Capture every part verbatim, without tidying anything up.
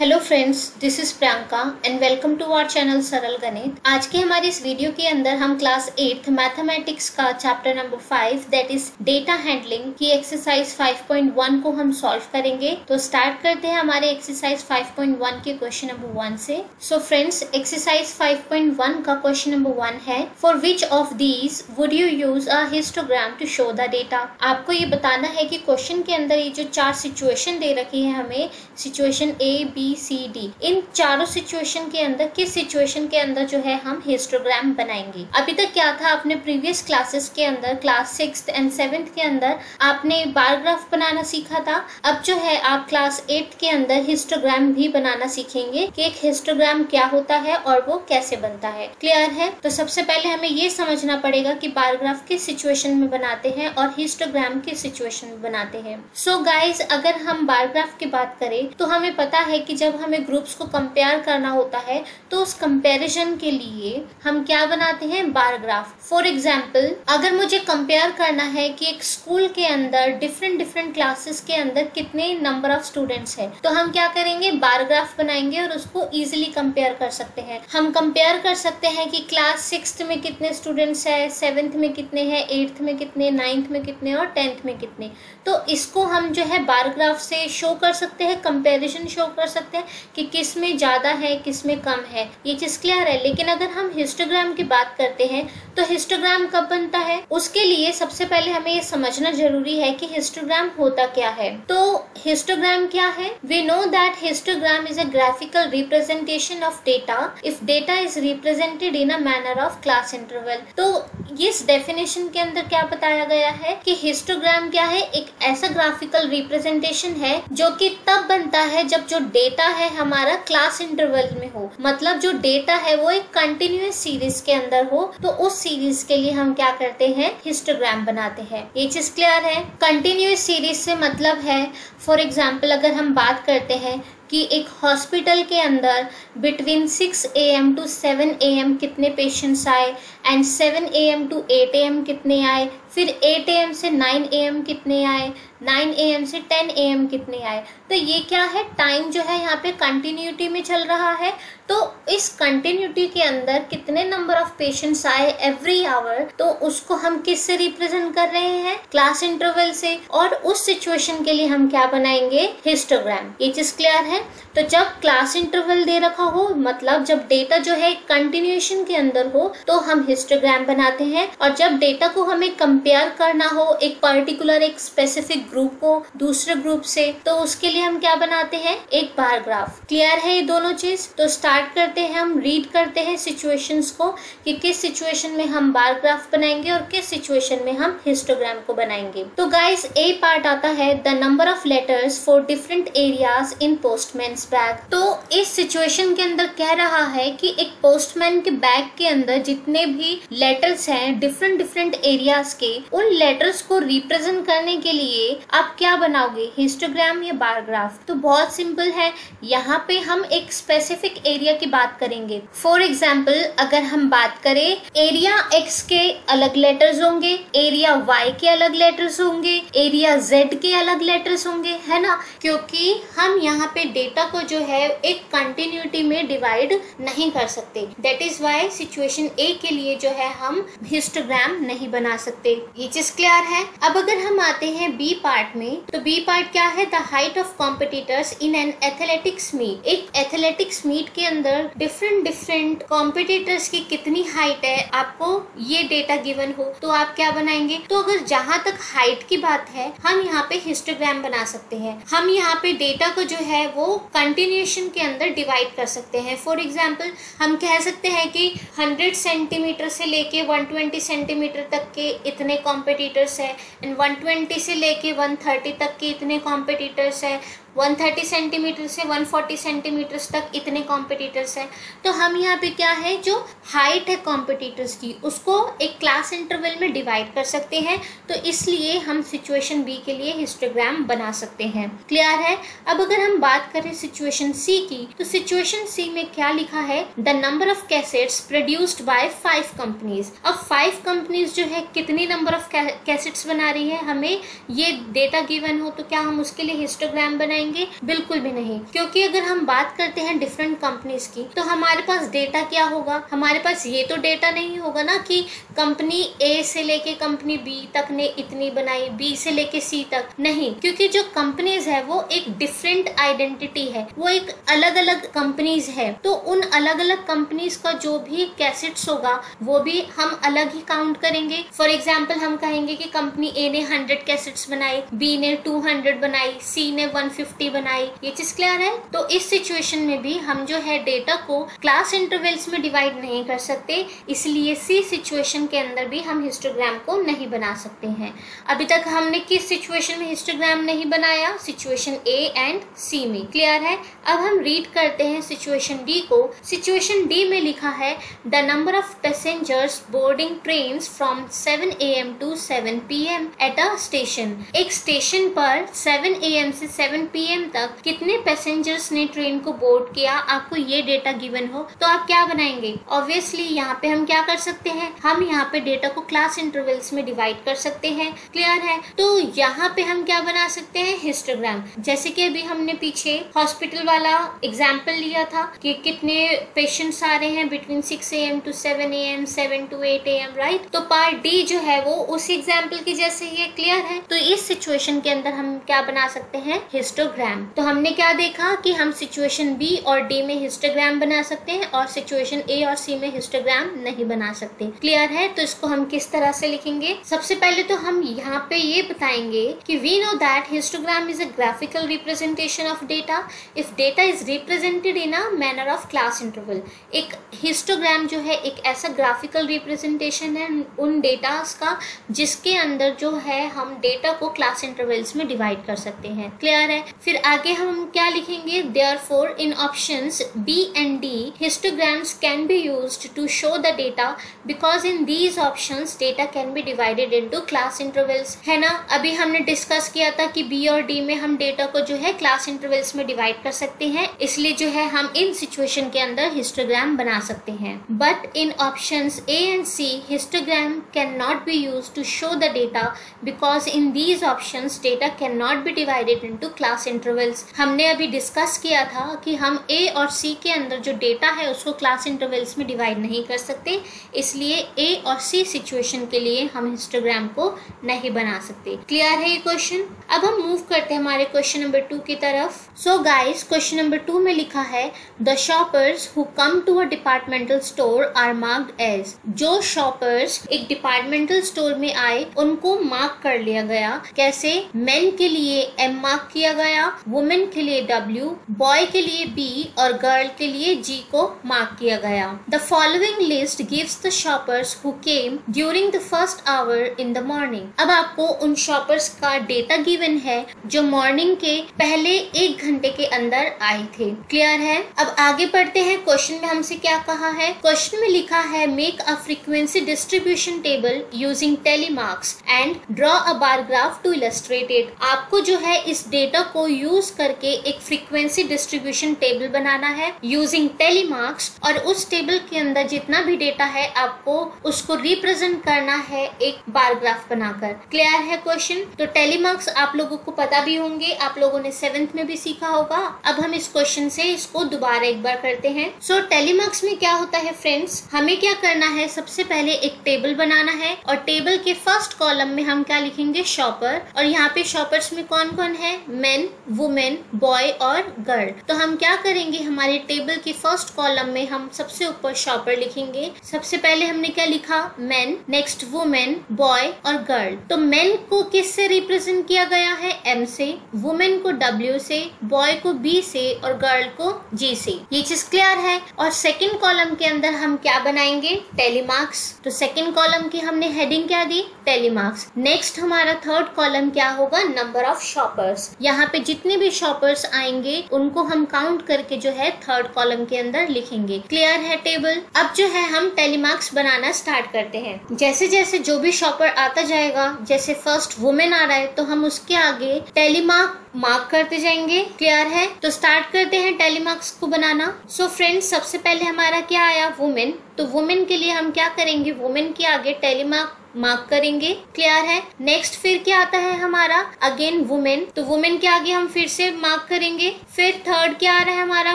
Hello friends, this is Priyanka and welcome to our channel Saral Ganit. आज के हमारे इस वीडियो के अंदर हम क्लास एट मैथमेटिक्स का chapter number five that is data handling की एक्सरसाइज फाइव पॉइंट वन को हम सॉल्व करेंगे। तो स्टार्ट करते हैं हमारे एक्सरसाइज फाइव पॉइंट वन के क्वेश्चन नंबर वन से। So friends, exercise five point one का क्वेश्चन नंबर वन है, for which of these would you use a histogram to show the data. आपको ये बताना है कि क्वेश्चन के अंदर ये जो चार सिचुएशन दे रखी है हमें, situation A B C D, इन चारों सिचुएशन के अंदर किस सिचुएशन के अंदर जो है हम हिस्टोग्राम बनाएंगे। अभी तक क्या था, आपने प्रीवियस क्लासेस के अंदर क्लास सिक्स्थ एंड सेवेंथ के अंदर आपने बार ग्राफ बनाना सीखा था। अब जो है आप क्लास एट के अंदर हिस्टोग्राम भी बनाना सीखेंगे कि एक हिस्टोग्राम क्या होता है और वो कैसे बनता है। क्लियर है? तो सबसे पहले हमें ये समझना पड़ेगा कि बार ग्राफ किस सिचुएशन में बनाते हैं और हिस्टोग्राम किस सिचुएशन में बनाते हैं। सो गाइज, अगर हम बार ग्राफ की बात करें तो हमें पता है कि जब हमें ग्रुप्स को कंपेयर करना होता है तो उस कंपैरिजन के लिए हम क्या बनाते हैं, बार ग्राफ। फॉर एग्जांपल, अगर मुझे कंपेयर करना है कि एक स्कूल के अंदर डिफरेंट डिफरेंट क्लासेस के अंदर कितने नंबर ऑफ स्टूडेंट्स हैं, तो हम क्या करेंगे, बार ग्राफ बनाएंगे और उसको इजीली कंपेयर कर सकते हैं। हम कंपेयर कर सकते हैं कि क्लास सिक्स्थ में कितने स्टूडेंट्स है, सेवेंथ में कितने हैं, एट्थ में कितने, नाइन्थ में कितने और टेंथ में कितने। तो इसको हम जो है बार ग्राफ से शो कर सकते हैं, कंपेरिजन शो कर सकते सकते हैं कि किस में ज्यादा है किस में कम है। ये चीज क्लियर है। लेकिन अगर हम हिस्टोग्राम की बात करते हैं तो हिस्टोग्राम कब बनता है, उसके लिए सबसे पहले हमें ये समझना जरूरी है कि हिस्टोग्राम होता क्या है। तो हिस्टोग्राम क्या है, we know that histogram is a graphical representation of data if data is represented in a manner of class interval. तो इस डेफिनेशन के अंदर क्या बताया गया है कि हिस्टोग्राम क्या है, एक ऐसा ग्राफिकल रिप्रेजेंटेशन है जो कि तब बनता है जब जो डेटा है हमारा क्लास इंटरवल में हो। मतलब जो डेटा है वो एक कंटिन्यूअस सीरीज के अंदर हो, तो उस सीरीज के लिए हम क्या करते हैं, हिस्टोग्राम बनाते हैं। ये चीज क्लियर है। कंटिन्यूअस सीरीज से मतलब है, फॉर एग्जांपल अगर हम बात करते हैं कि एक हॉस्पिटल के अंदर between six A M to seven A M कितने पेशेंट्स आए and seven A M to eight A M कितने आए, फिर एट ए एम से नाइन ए एम कितने आए, नाइन ए एम से टेन ए एम कितने आए। तो ये क्या है, टाइम जो है यहाँ पे कंटिन्यूटी में चल रहा है। तो इस कंटिन्यूटी के अंदर कितने नंबर ऑफ पेशेंट्स आए एवरी आवर, तो उसको हम किस से रिप्रेजेंट कर रहे हैं, क्लास इंटरवल से। और उस सिचुएशन के लिए हम क्या बनाएंगे, हिस्टोग्राम। ये चीज क्लियर है। तो जब क्लास इंटरवल दे रखा हो, मतलब जब डेटा जो है कंटिन्यूएशन के अंदर हो, तो हम हिस्टोग्राम बनाते हैं। और जब डेटा को हमें कंपेयर करना हो एक पर्टिकुलर एक स्पेसिफिक ग्रुप को दूसरे ग्रुप से, तो उसके लिए हम क्या बनाते हैं, एक बार ग्राफ। क्लियर है ये दोनों चीज। तो स्टार्ट करते हैं, हम रीड करते हैं सिचुएशंस को कि किस सिचुएशन में हम बार ग्राफ बनाएंगे और किस सिचुएशन में हम हिस्टोग्राम को बनाएंगे। तो गाइस, ए पार्ट आता है the number of letters for different areas in postman's bag. तो इस सिचुएशन के अंदर कह रहा है कि एक पोस्टमैन के बैग के अंदर जितने भी लेटर्स हैं डिफरेंट डिफरेंट एरियाज के, उन लेटर्स को रिप्रेजेंट करने के लिए आप क्या बनाओगे, हिस्टोग्राम या बार ग्राफ। तो बहुत सिंपल है, यहाँ पे हम एक स्पेसिफिक एरिया की बात करेंगे। फॉर एग्जाम्पल अगर हम बात करें, एरिया एक्स के अलग लेटर्स होंगे, एरिया वाई के अलग लेटर्स होंगे, एरिया जेड के अलग लेटर्स होंगे, है ना, क्योंकि हम यहाँ पे डेटा को जो है एक कंटिन्यूटी में डिवाइड नहीं कर सकते। That is why situation A के लिए जो है हम हिस्टोग्राम नहीं बना सकते। ये चीज क्लियर है। अब अगर हम आते हैं बी पार्ट में, तो बी पार्ट क्या है, the height of competitors in an athletics meet. एक एथलेटिक्स मीट के अंदर डिफरेंट डिफरेंट कॉम्पिटिटर्स की कितनी हाइट है, आपको ये डेटा गिवन हो तो आप क्या बनाएंगे। तो अगर जहाँ तक हाइट की बात है, हम यहाँ पे हिस्टोग्राम बना सकते हैं। हम यहाँ पे डेटा को जो है वो कंटिन्यूएशन के अंदर डिवाइड कर सकते हैं। फॉर एग्जाम्पल हम कह सकते हैं कि हंड्रेड सेंटीमीटर से लेके वन ट्वेंटी सेंटीमीटर तक के इतने कॉम्पिटिटर्स है, एंड वन ट्वेंटी से लेके वन थर्टी तक के इतने कॉम्पिटिटर्स है, वन थर्टी सेंटीमीटर से वन फोर्टी सेंटीमीटर तक इतने कॉम्पिटिटर्स हैं। तो हम यहाँ पे क्या है, जो हाइट है कॉम्पिटिटर्स की, उसको एक क्लास इंटरवल में डिवाइड कर सकते हैं। तो इसलिए हम सिचुएशन बी के लिए हिस्टोग्राम बना सकते हैं। क्लियर है। अब अगर हम बात करें सिचुएशन सी की, तो सिचुएशन सी में क्या लिखा है, the number of cassettes produced by five companies. अब फाइव कंपनीज जो है कितनी नंबर ऑफ कैसेट्स बना रही है, हमें ये डेटा गिवन हो तो क्या हम उसके लिए हिस्टोग्राम बनाएंगे। पाएंगे? बिल्कुल भी नहीं, क्योंकि अगर हम बात करते हैं डिफरेंट कंपनीज की तो हमारे पास डेटा क्या होगा? हमारे पास ये तो डेटा नहीं होगा ना कि कंपनी ए से लेके कंपनी बी तक ने इतनी बनाई, बी से लेके सी तक, नहीं, क्योंकि जो कंपनीज है वो एक डिफरेंट आइडेंटिटी है, वो एक अलग अलग कंपनीज है। तो उन अलग अलग कंपनीज का जो भी कैसेट्स होगा वो भी हम अलग ही काउंट करेंगे। फॉर एग्जाम्पल हम कहेंगे कि कंपनी ए ने हंड्रेड कैसेट्स बनाई, बी ने टू हंड्रेड बनाई, सी ने वन फिफ्टी बनाई। ये चीज क्लियर है? तो इस सिचुएशन में भी हम जो है डेटा को क्लास इंटरवल्स में डिवाइड नहीं कर सकते, इसलिए सी सिचुएशन के अंदर भी हम हिस्टोग्राम को नहीं बना सकते हैं। अभी तक हमने किस सिचुएशन में हिस्टोग्राम नहीं बनाया? सिचुएशन ए एंड सी में। क्लियर है? अब हम रीड करते हैं सिचुएशन डी को। सिचुएशन डी में लिखा है the number of passengers boarding train from seven A M to seven P M at a station. एक स्टेशन पर सेवन ए एम से सेवन पी एम तक कितने पैसेंजर्स ने ट्रेन को बोर्ड किया, आपको ये डेटा गिवन हो तो आप क्या बनाएंगे? ऑब्वियसली यहाँ पे हम क्या कर सकते हैं, हम यहाँ पे डेटा को क्लास इंटरवल्स में डिवाइड कर सकते हैं। क्लियर है? तो यहाँ पे हम क्या बना सकते हैं? हिस्टोग्राम। जैसे कि अभी हमने पीछे हॉस्पिटल वाला एग्जाम्पल लिया था कि कितने पेशेंट्स आ रहे हैं between six A M to seven A M, seven to eight A M, right? तो पार्ट डी जो है वो उस एग्जाम्पल की जैसे ही है। क्लियर है? तो इस सिचुएशन के अंदर हम क्या बना सकते हैं? हिस्टोग्राम। तो हमने क्या देखा कि हम सिचुएशन बी और डी में हिस्टोग्राम बना सकते हैं और सिचुएशन ए और सी में हिस्टोग्राम नहीं बना सकते। क्लियर है? तो इसको हम किस तरह से लिखेंगे? सबसे पहले तो हम यहाँ पे ये बताएंगे कि we know that histogram is a graphical representation of data if data is represented in a manner of class interval. एक हिस्टोग्राम जो है एक ऐसा ग्राफिकल रिप्रेजेंटेशन है उन डेटा का जिसके अंदर जो है हम डेटा को क्लास इंटरवल्स में डिवाइड कर सकते हैं। क्लियर है? फिर आगे हम क्या लिखेंगे? Therefore in options B and D histograms can be used to show the data because in these options data can be divided into class intervals. है ना? अभी हमने डिस्कस किया था कि बी और डी में हम डेटा को जो है क्लास इंटरवल्स में डिवाइड कर सकते हैं, इसलिए जो है हम इन सिचुएशन के अंदर हिस्टोग्राम बना सकते हैं। But in options A and C histogram can not be use to show the data because in these options data can not be divided into class intervals. हमने अभी डिस्कस किया था कि हम ए और सी के अंदर जो डेटा है उसको क्लास इंटरवल्स में डिवाइड नहीं कर सकते, इसलिए ए और सी सिचुएशन के लिए हम हिस्टोग्राम को नहीं बना सकते। क्लियर है ये क्वेश्चन? अब हम मूव करते हैं हमारे क्वेश्चन नंबर टू की तरफ। So guys, question number two में लिखा है the shoppers who come to a departmental store are marked as. जो शॉपर्स एक डिपार्टमेंटल स्टोर में आए उनको मार्क कर लिया गया। कैसे? मेन के लिए एम मार्क किया गया, वुमेन के लिए डब्ल्यू, बॉय के लिए बी और गर्ल के लिए जी को मार्क किया गया। The following list gives the shoppers who came during the first hour in the morning. अब आपको उन शॉपर्स का डेटा गिवन है जो मॉर्निंग के पहले एक घंटे के अंदर आए थे। क्लियर है? अब आगे पढ़ते हैं। क्वेश्चन में हमसे क्या कहा है? क्वेश्चन में लिखा है make a frequency distribution table using tally marks and draw a bar graph to illustrate it. आपको जो है इस डेटा को यूज करके एक फ्रीक्वेंसी डिस्ट्रीब्यूशन टेबल बनाना है यूजिंग टेलीमार्क्स, और उस टेबल के अंदर जितना भी डेटा है आपको उसको रिप्रेजेंट करना है एक बार ग्राफ बनाकर। क्लियर है क्वेश्चन? तो टेलीमार्क्स आप लोगों को पता भी होंगे, आप लोगों ने सेवेंथ में भी सीखा होगा। अब हम इस क्वेश्चन से इसको दोबारा एक बार करते हैं। सो टेलीमार्क्स में क्या होता है फ्रेंड्स, हमें क्या करना है? सबसे पहले एक टेबल बनाना है और टेबल के फर्स्ट कॉलम में हम क्या लिखेंगे? शॉपर। और यहाँ पे शॉपर्स में कौन कौन है? मेन, वुमेन, बॉय और गर्ल। तो हम क्या करेंगे? हमारे टेबल के फर्स्ट कॉलम में हम सबसे ऊपर शॉपर लिखेंगे। सबसे पहले हमने क्या लिखा? मेन, नेक्स्ट वुमेन, बॉय और गर्ल। तो मेन को किससे रिप्रेजेंट किया गया है? एम से, वुमेन को डब्ल्यू से, बॉय को बी से और गर्ल को जी से। ये चीज क्लियर है? और सेकेंड कॉलम के अंदर हम क्या बनाएंगे? टेलीमार्क्स। तो सेकेंड कॉलम की हमने हेडिंग क्या दी? टेलीमार्क्स। नेक्स्ट हमारा थर्ड कॉलम क्या होगा? Number of shoppers. यहाँ पे जितने भी शॉपर्स आएंगे उनको हम काउंट करके जो है थर्ड कॉलम के अंदर लिखेंगे। क्लियर है टेबल? अब जो है हम टेलीमार्क्स बनाना स्टार्ट करते हैं। जैसे जैसे जो भी शॉपर आता जाएगा, जैसे फर्स्ट वुमेन आ रहा है तो हम उसके आगे टेलीमार्क मार्क करते जाएंगे। क्लियर है? तो स्टार्ट करते हैं टेलीमार्क्स को बनाना। सो फ्रेंड्स, सबसे पहले हमारा क्या आया? वुमेन। तो वुमेन के लिए हम क्या करेंगे? वुमेन के आगे टेलीमार्क मार्क करेंगे। क्लियर है। नेक्स्ट फिर क्या आता है हमारा, अगेन वुमेन, तो वुमेन के आगे हम फिर से मार्क करेंगे। फिर थर्ड क्या आ रहा है हमारा,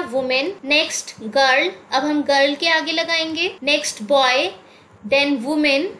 वुमेन। नेक्स्ट गर्ल, अब हम गर्ल के आगे लगाएंगे। Next boy, then women,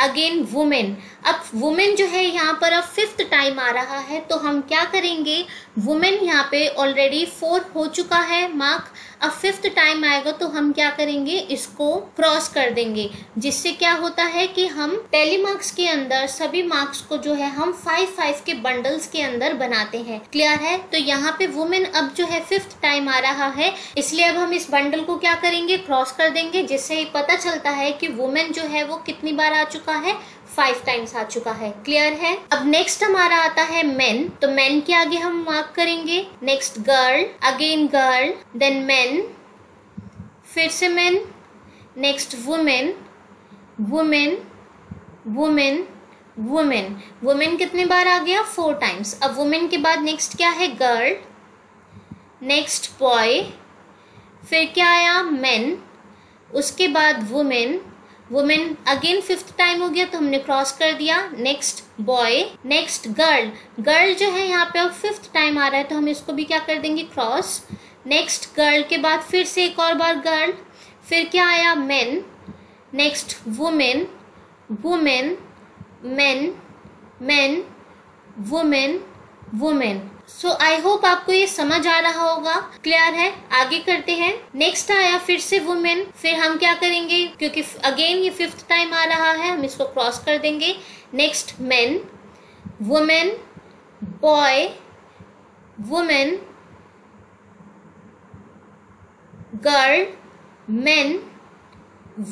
again women. अब वुमेन जो है यहाँ पर अब फिफ्थ टाइम आ रहा है, तो हम क्या करेंगे, वुमेन यहाँ पे ऑलरेडी फोर हो चुका है मार्क, अब फिफ्थ टाइम आएगा तो हम क्या करेंगे, इसको क्रॉस कर देंगे, जिससे क्या होता है कि हम टेली मार्क्स के अंदर सभी मार्क्स को जो है हम फाइव फाइव के बंडल्स के अंदर बनाते हैं। क्लियर है। तो यहाँ पे वुमेन अब जो है फिफ्थ टाइम आ रहा है, इसलिए अब हम इस बंडल को क्या करेंगे, क्रॉस कर देंगे, जिससे पता चलता है कि वुमेन जो है वो कितनी बार आ चुका है, फाइव टाइम्स आ चुका है। क्लियर है। अब नेक्स्ट हमारा आता है मेन, तो मेन के आगे हम मार्क करेंगे। Next girl, again girl, then men, फिर से men, next women, women, women, women. Women कितने बार आ गया, फोर टाइम्स। अब वुमेन के बाद नेक्स्ट क्या है, गर्ल, नेक्स्ट बॉय, फिर क्या आया, मेन, उसके बाद women. Women again fifth time हो गया तो हमने क्रॉस कर दिया। Next boy, next girl, girl जो है यहाँ पे अब फिफ्थ टाइम आ रहा है तो हम इसको भी क्या कर देंगे, क्रॉस। नेक्स्ट गर्ल के बाद फिर से एक और बार गर्ल, फिर क्या आया, men, next women, women, men, men, women, women. So I hope आपको ये समझ आ रहा होगा। क्लियर है। आगे करते हैं। नेक्स्ट आया फिर से वुमेन, फिर हम क्या करेंगे, क्योंकि अगेन ये फिफ्थ टाइम आ रहा है, हम इसको क्रॉस कर देंगे। Next men, women, boy, women, girl, men,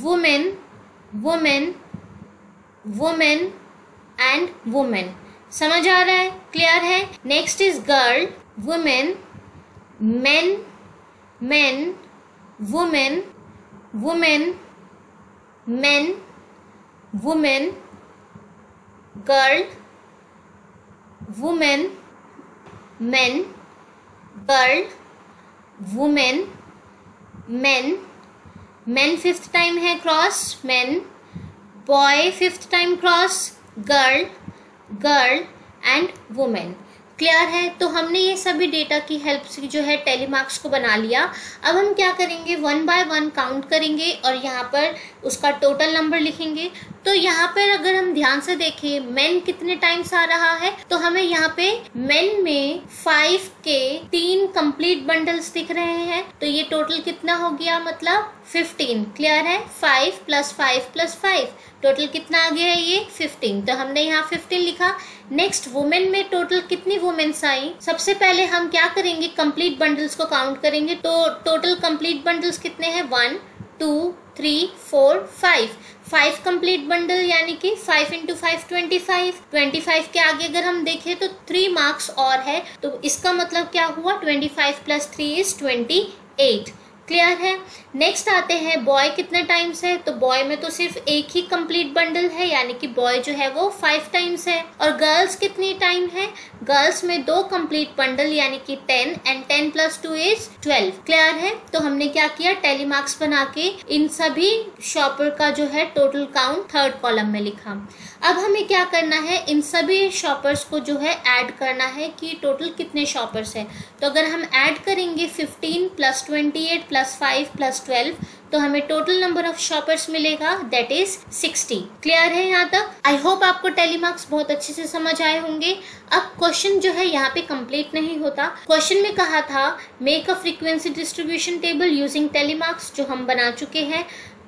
women, women, women and women. समझ आ रहा है। क्लियर है। Next is girl, women, men, men, women, women, men, women, girl, women, men, girl, women, men. Men fifth time है, cross. Men, boy fifth time, cross. Girl, girl and women. Clear है। तो हमने ये सभी data की help से जो है टेली मार्क्स को बना लिया। अब हम क्या करेंगे, वन बाय वन काउंट करेंगे और यहाँ पर उसका टोटल नंबर लिखेंगे। तो यहाँ पर अगर हम ध्यान से देखें मेन कितने टाइम्स आ रहा है, तो हमें यहाँ पे मेन में फाइव के तीन कंप्लीट बंडल्स दिख रहे हैं, तो ये टोटल कितना हो गया, मतलब फिफ्टीन। क्लियर है। Five plus five plus five, total कितना आ गया है, ये फिफ्टीन, तो हमने यहाँ फिफ्टीन लिखा। नेक्स्ट वुमेन में टोटल कितनी वुमेन्स आई, सबसे पहले हम क्या करेंगे, कंप्लीट बंडल्स को काउंट करेंगे। तो टोटल कंप्लीट बंडल्स कितने हैं, one, two, three, four, five. Five complete bundle, यानी कि five into five twenty five. Twenty five के आगे अगर हम देखें तो थ्री मार्क्स और है, तो इसका मतलब क्या हुआ, twenty five plus three is twenty eight. Clear है। नेक्स्ट आते हैं बॉय, कितने टाइम्स है, तो बॉय में तो सिर्फ एक ही कंप्लीट बंडल है, यानी कि बॉय जो है वो फाइव टाइम्स है। और गर्ल्स कितनी टाइम है, गर्ल्स में दो कंप्लीट बंडल, यानी कि ten, and ten plus two is twelve. Clear है। तो हमने क्या किया, टेली मार्क्स बना के इन सभी शॉपर का जो है टोटल काउंट थर्ड कॉलम में लिखा। अब हमें क्या करना है, इन सभी शॉपर्स को जो है ऐड करना है कि टोटल कितने शॉपर्स हैं। तो अगर हम ऐड करेंगे fifteen plus twenty eight plus five plus twelve, तो हमें टोटल नंबर ऑफ शॉपर्स मिलेगा, दैट इज सिक्सटी। क्लियर है। यहाँ तक आई होप आपको टेली मार्क्स बहुत अच्छे से समझ आए होंगे। अब क्वेश्चन जो है यहाँ पे कंप्लीट नहीं होता। क्वेश्चन में कहा था make a frequency distribution table using tally marks, जो हम बना चुके हैं,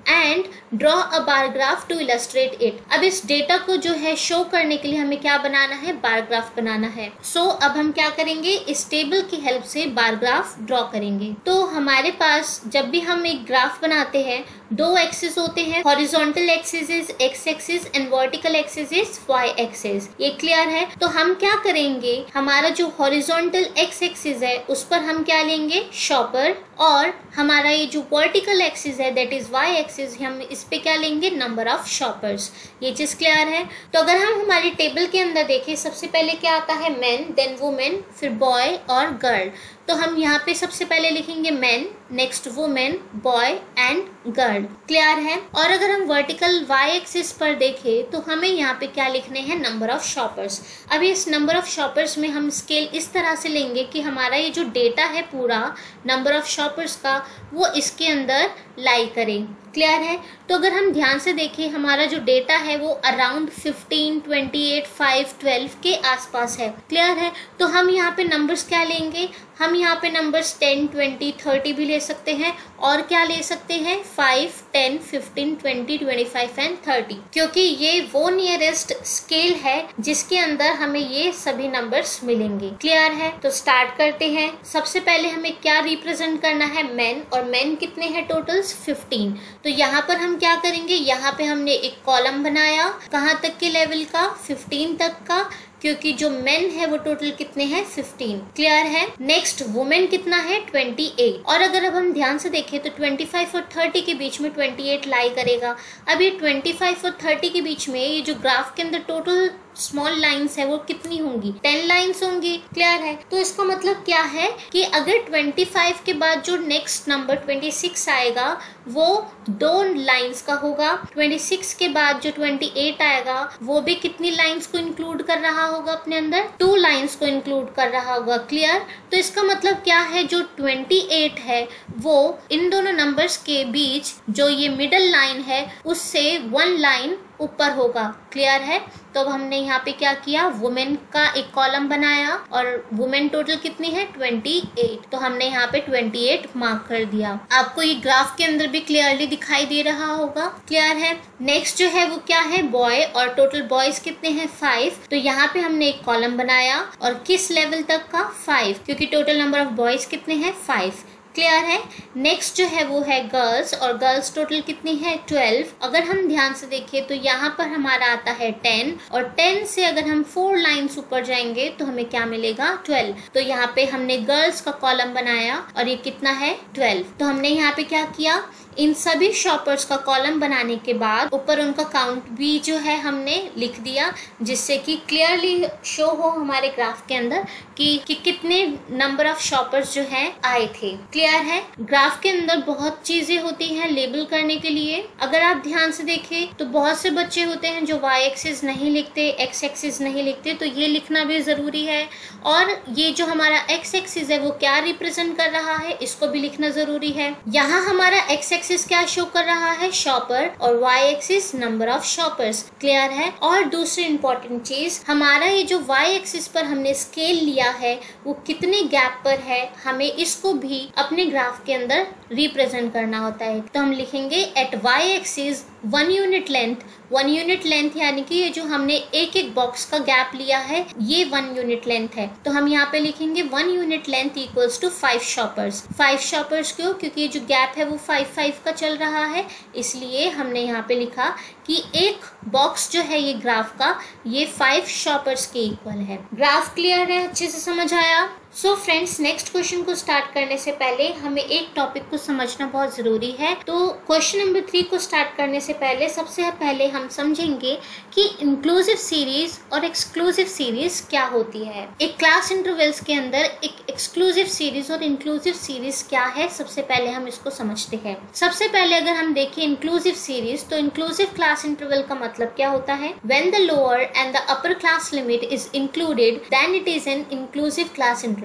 and draw a bar graph to illustrate it. अब इस डेटा को जो है शो करने के लिए हमें क्या बनाना है, बार ग्राफ बनाना है। सो so, अब हम क्या करेंगे, इस टेबल की हेल्प से बार ग्राफ ड्रॉ करेंगे। तो हमारे पास जब भी हम एक ग्राफ बनाते हैं, दो एक्सिस होते हैं, horizontal axis X axis and vertical axis Y axis. ये क्लियर है। तो हम क्या करेंगे, हमारा जो हॉरिजॉन्टल एक्स एक्सिस है उस पर हम क्या लेंगे, शॉपर, और हमारा ये जो वर्टिकल एक्सिस है दैट इज वाई एक्सिस, हम इस पे क्या लेंगे, नंबर ऑफ शॉपर्स। ये चीज क्लियर है। तो अगर हम हमारी टेबल के अंदर देखें, सबसे पहले क्या आता है, मेन, देन वुमेन, फिर बॉय और गर्ल। तो हम यहाँ पे सबसे पहले लिखेंगे man, next women, boy and girl. Clear है। और अगर हम वर्टिकल वाई एक्सिस पर देखें तो हमें यहाँ पे क्या लिखने हैं, नंबर ऑफ शॉपर्स। अभी इस नंबर ऑफ शॉपर्स में हम स्केल इस तरह से लेंगे कि हमारा ये जो डेटा है पूरा नंबर ऑफ शॉपर्स का वो इसके अंदर लाई करें। क्लियर है। तो अगर हम ध्यान से देखें हमारा जो डेटा है वो around fifteen, twenty eight, five, twelve के आसपास है। क्लियर है। तो हम यहाँ पे नंबर्स क्या लेंगे, हम यहाँ पे नंबर्स टेन, ट्वेंटी, थर्टी भी ले सकते हैं और क्या ले सकते हैं five, ten, fifteen, twenty, twenty five and thirty, क्योंकि ये वो नियरेस्ट स्केल है जिसके अंदर हमें ये सभी नंबर्स मिलेंगे। क्लियर है। तो स्टार्ट करते हैं। सबसे पहले हमें क्या रिप्रेजेंट करना है, मैन, और मैन कितने हैं टोटल्स फिफ्टीन। तो यहाँ पर हम क्या करेंगे, यहाँ पे हमने एक कॉलम बनाया कहाँ तक के लेवल का, फिफ्टीन तक का, क्योंकि जो मेन है वो टोटल कितने हैं फिफ्टीन। क्लियर है। नेक्स्ट वुमेन कितना है ट्वेंटी एट, और अगर अब हम ध्यान से देखें तो ट्वेंटी फाइव और थर्टी के बीच में ट्वेंटी एट लाई करेगा। अब ये ट्वेंटी फाइव और थर्टी के बीच में ये जो ग्राफ के अंदर टोटल स्मॉल लाइंस है वो कितनी होंगी, टेन लाइंस होंगी। क्लियर है। तो इसका मतलब क्या है कि अगर ट्वेंटी फाइव के बाद जो नेक्स्ट नंबर ट्वेंटी सिक्स आएगा वो दो लाइंस का होगा, ट्वेंटी सिक्स के बाद जो ट्वेंटी एट आएगा वो भी कितनी लाइंस को इंक्लूड कर रहा होगा अपने अंदर, टू लाइंस को इंक्लूड कर रहा होगा। क्लियर। तो इसका मतलब क्या है, जो ट्वेंटी एट है वो इन दोनों नंबर्स के बीच जो ये मिडल लाइन है उससे वन लाइन ऊपर होगा। क्लियर है। तो अब हमने यहाँ पे क्या किया, वुमेन का एक कॉलम बनाया और वुमेन टोटल कितनी है ट्वेंटी एट, तो हमने यहाँ पे ट्वेंटी एट मार्क कर दिया। आपको ये ग्राफ के अंदर भी क्लियरली दिखाई दे रहा होगा। क्लियर है। नेक्स्ट जो है वो क्या है, बॉय, और टोटल बॉयज कितने हैं फाइव। तो यहाँ पे हमने एक कॉलम बनाया और किस लेवल तक का, फाइव, क्योंकि टोटल नंबर ऑफ बॉयज कितने हैं फाइव। क्लियर है। नेक्स्ट जो है वो है गर्ल्स, और गर्ल्स टोटल कितनी है ट्वेल्व। अगर हम ध्यान से देखें तो यहाँ पर हमारा आता है टेन, और टेन से अगर हम फोर लाइंस ऊपर जाएंगे तो हमें क्या मिलेगा ट्वेल्व। तो यहाँ पे हमने गर्ल्स का कॉलम बनाया और ये कितना है ट्वेल्व। तो हमने यहाँ पे क्या किया, इन सभी शॉपर्स का कॉलम बनाने के बाद ऊपर उनका काउंट भी जो है हमने लिख दिया, जिससे कि क्लियरली शो हो हमारे ग्राफ के अंदर कि, कि कितने नंबर ऑफ शॉपर्स जो है आए थे। क्लियर है। ग्राफ के अंदर बहुत चीजें होती हैं लेबल करने के लिए। अगर आप ध्यान से देखें तो बहुत से बच्चे होते हैं जो वाई एक्सिस नहीं लिखते, एक्स एक्सिस नहीं लिखते, तो ये लिखना भी जरूरी है। और ये जो हमारा एक्स एक्सिस है वो क्या रिप्रेजेंट कर रहा है इसको भी लिखना जरूरी है। यहाँ हमारा एक्स एक्सिस क्या शो कर रहा है, शॉपर, और Y axis number of shoppers. Clear है। और दूसरी इंपॉर्टेंट चीज, हमारा ये जो वाई एक्सिस पर हमने स्केल लिया है वो कितने गैप पर है, हमें इसको भी अपने ग्राफ के अंदर रिप्रेजेंट करना होता है। तो हम लिखेंगे at Y axis one unit length, one unit length यानी कि ये जो हमने एक एक बॉक्स का गैप लिया है ये वन यूनिट लेंथ है। तो हम यहाँ पे लिखेंगे one unit length equals to five shoppers. Five shoppers क्यों, क्योंकि ये जो गैप है वो फाइव फाइव का चल रहा है, इसलिए हमने यहाँ पे लिखा कि एक बॉक्स जो है ये ग्राफ का ये फाइव शॉपर्स के इक्वल है। ग्राफ क्लियर है, अच्छे से समझ आया। सो फ्रेंड्स, नेक्स्ट क्वेश्चन को स्टार्ट करने से पहले हमें एक टॉपिक को समझना बहुत ज़रूरी है। तो क्वेश्चन नंबर थ्री को स्टार्ट करने से पहले सबसे पहले हम समझेंगे कि इंक्लूसिव सीरीज और एक्सक्लूसिव सीरीज क्या होती है। एक क्लास इंटरवल्स के अंदर एक एक्सक्लूसिव सीरीज और इंक्लूसिव सीरीज क्या है, सबसे पहले हम इसको समझते हैं। सबसे पहले अगर हम देखें इंक्लूसिव सीरीज, तो इंक्लूसिव क्लास इंटरवल का मतलब क्या होता है, when the lower and the upper class limit is included then it is an inclusive class interval.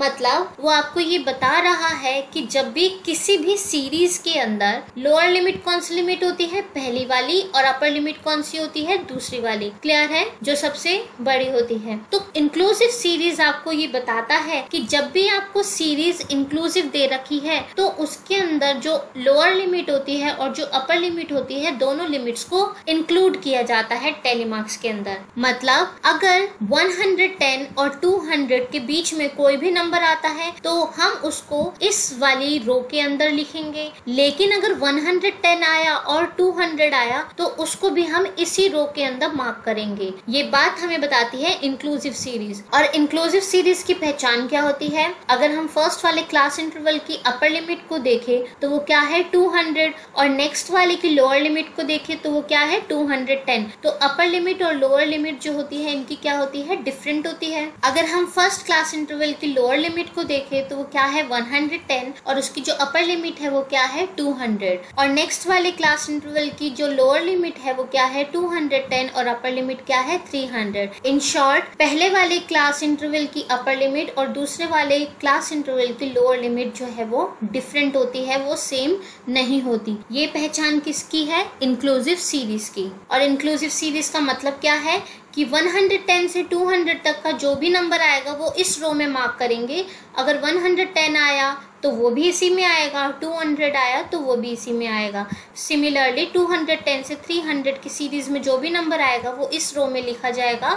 मतलब वो आपको ये बता रहा है कि जब भी किसी भी सीरीज के अंदर लोअर लिमिट कौन सी लिमिट होती है, पहली वाली, और अपर लिमिट कौन सी होती है, दूसरी वाली। क्लियर है, जो सबसे बड़ी होती है। तो इंक्लूसिव सीरीज आपको ये बताता है कि जब भी आपको सीरीज इंक्लूसिव दे रखी है तो उसके अंदर जो लोअर लिमिट होती है और जो अपर लिमिट होती है दोनों लिमिट्स को इंक्लूड किया जाता है टेलीमार्क्स के अंदर। मतलब अगर वन हंड्रेड टेन और टू हंड्रेड के बीच में कोई भी नंबर आता है तो हम उसको इस वाली रो के अंदर लिखेंगे, लेकिन अगर वन हंड्रेड टेन आया और टू हंड्रेड आया तो उसको भी हम इसी रो के अंदर मार्क करेंगे। ये बात हमें बताती है इंक्लूसिव सीरीज। और इंक्लूसिव सीरीज की पहचान क्या होती है, अगर हम फर्स्ट वाले क्लास इंटरवल की अपर लिमिट को देखें तो वो क्या है टू हंड्रेड, और नेक्स्ट वाले की लोअर लिमिट को देखें तो वो क्या है टू हंड्रेड टेन। तो अपर लिमिट और लोअर लिमिट जो होती है इनकी क्या होती है, डिफरेंट होती है। अगर हम फर्स्ट क्लास इंटरवल सर्कल की लोअर लिमिट को देखें तो वो क्या है वन हंड्रेड टेन और उसकी जो अपर लिमिट है वो क्या है टू हंड्रेड। और नेक्स्ट वाले क्लास इंटरवल की जो लोअर लिमिट है वो क्या है टू हंड्रेड टेन और अपर लिमिट क्या है थ्री हंड्रेड। इन शॉर्ट, पहले वाले क्लास इंटरवल की अपर लिमिट और दूसरे वाले क्लास इंटरवल की लोअर लिमिट जो है वो डिफरेंट होती है, वो सेम नहीं होती। ये पहचान किसकी है? इंक्लूसिव सीरीज की। और इंक्लूसिव सीरीज का मतलब क्या है कि वन हंड्रेड टेन से टू हंड्रेड तक का जो भी नंबर आएगा वो इस रो में मार्क करेंगे। अगर वन हंड्रेड टेन आया तो वो भी इसी में आएगा, टू हंड्रेड आया तो वो भी इसी में आएगा। सिमिलरली टू हंड्रेड टेन से थ्री हंड्रेड की सीरीज़ में जो भी नंबर आएगा वो इस रो में लिखा जाएगा।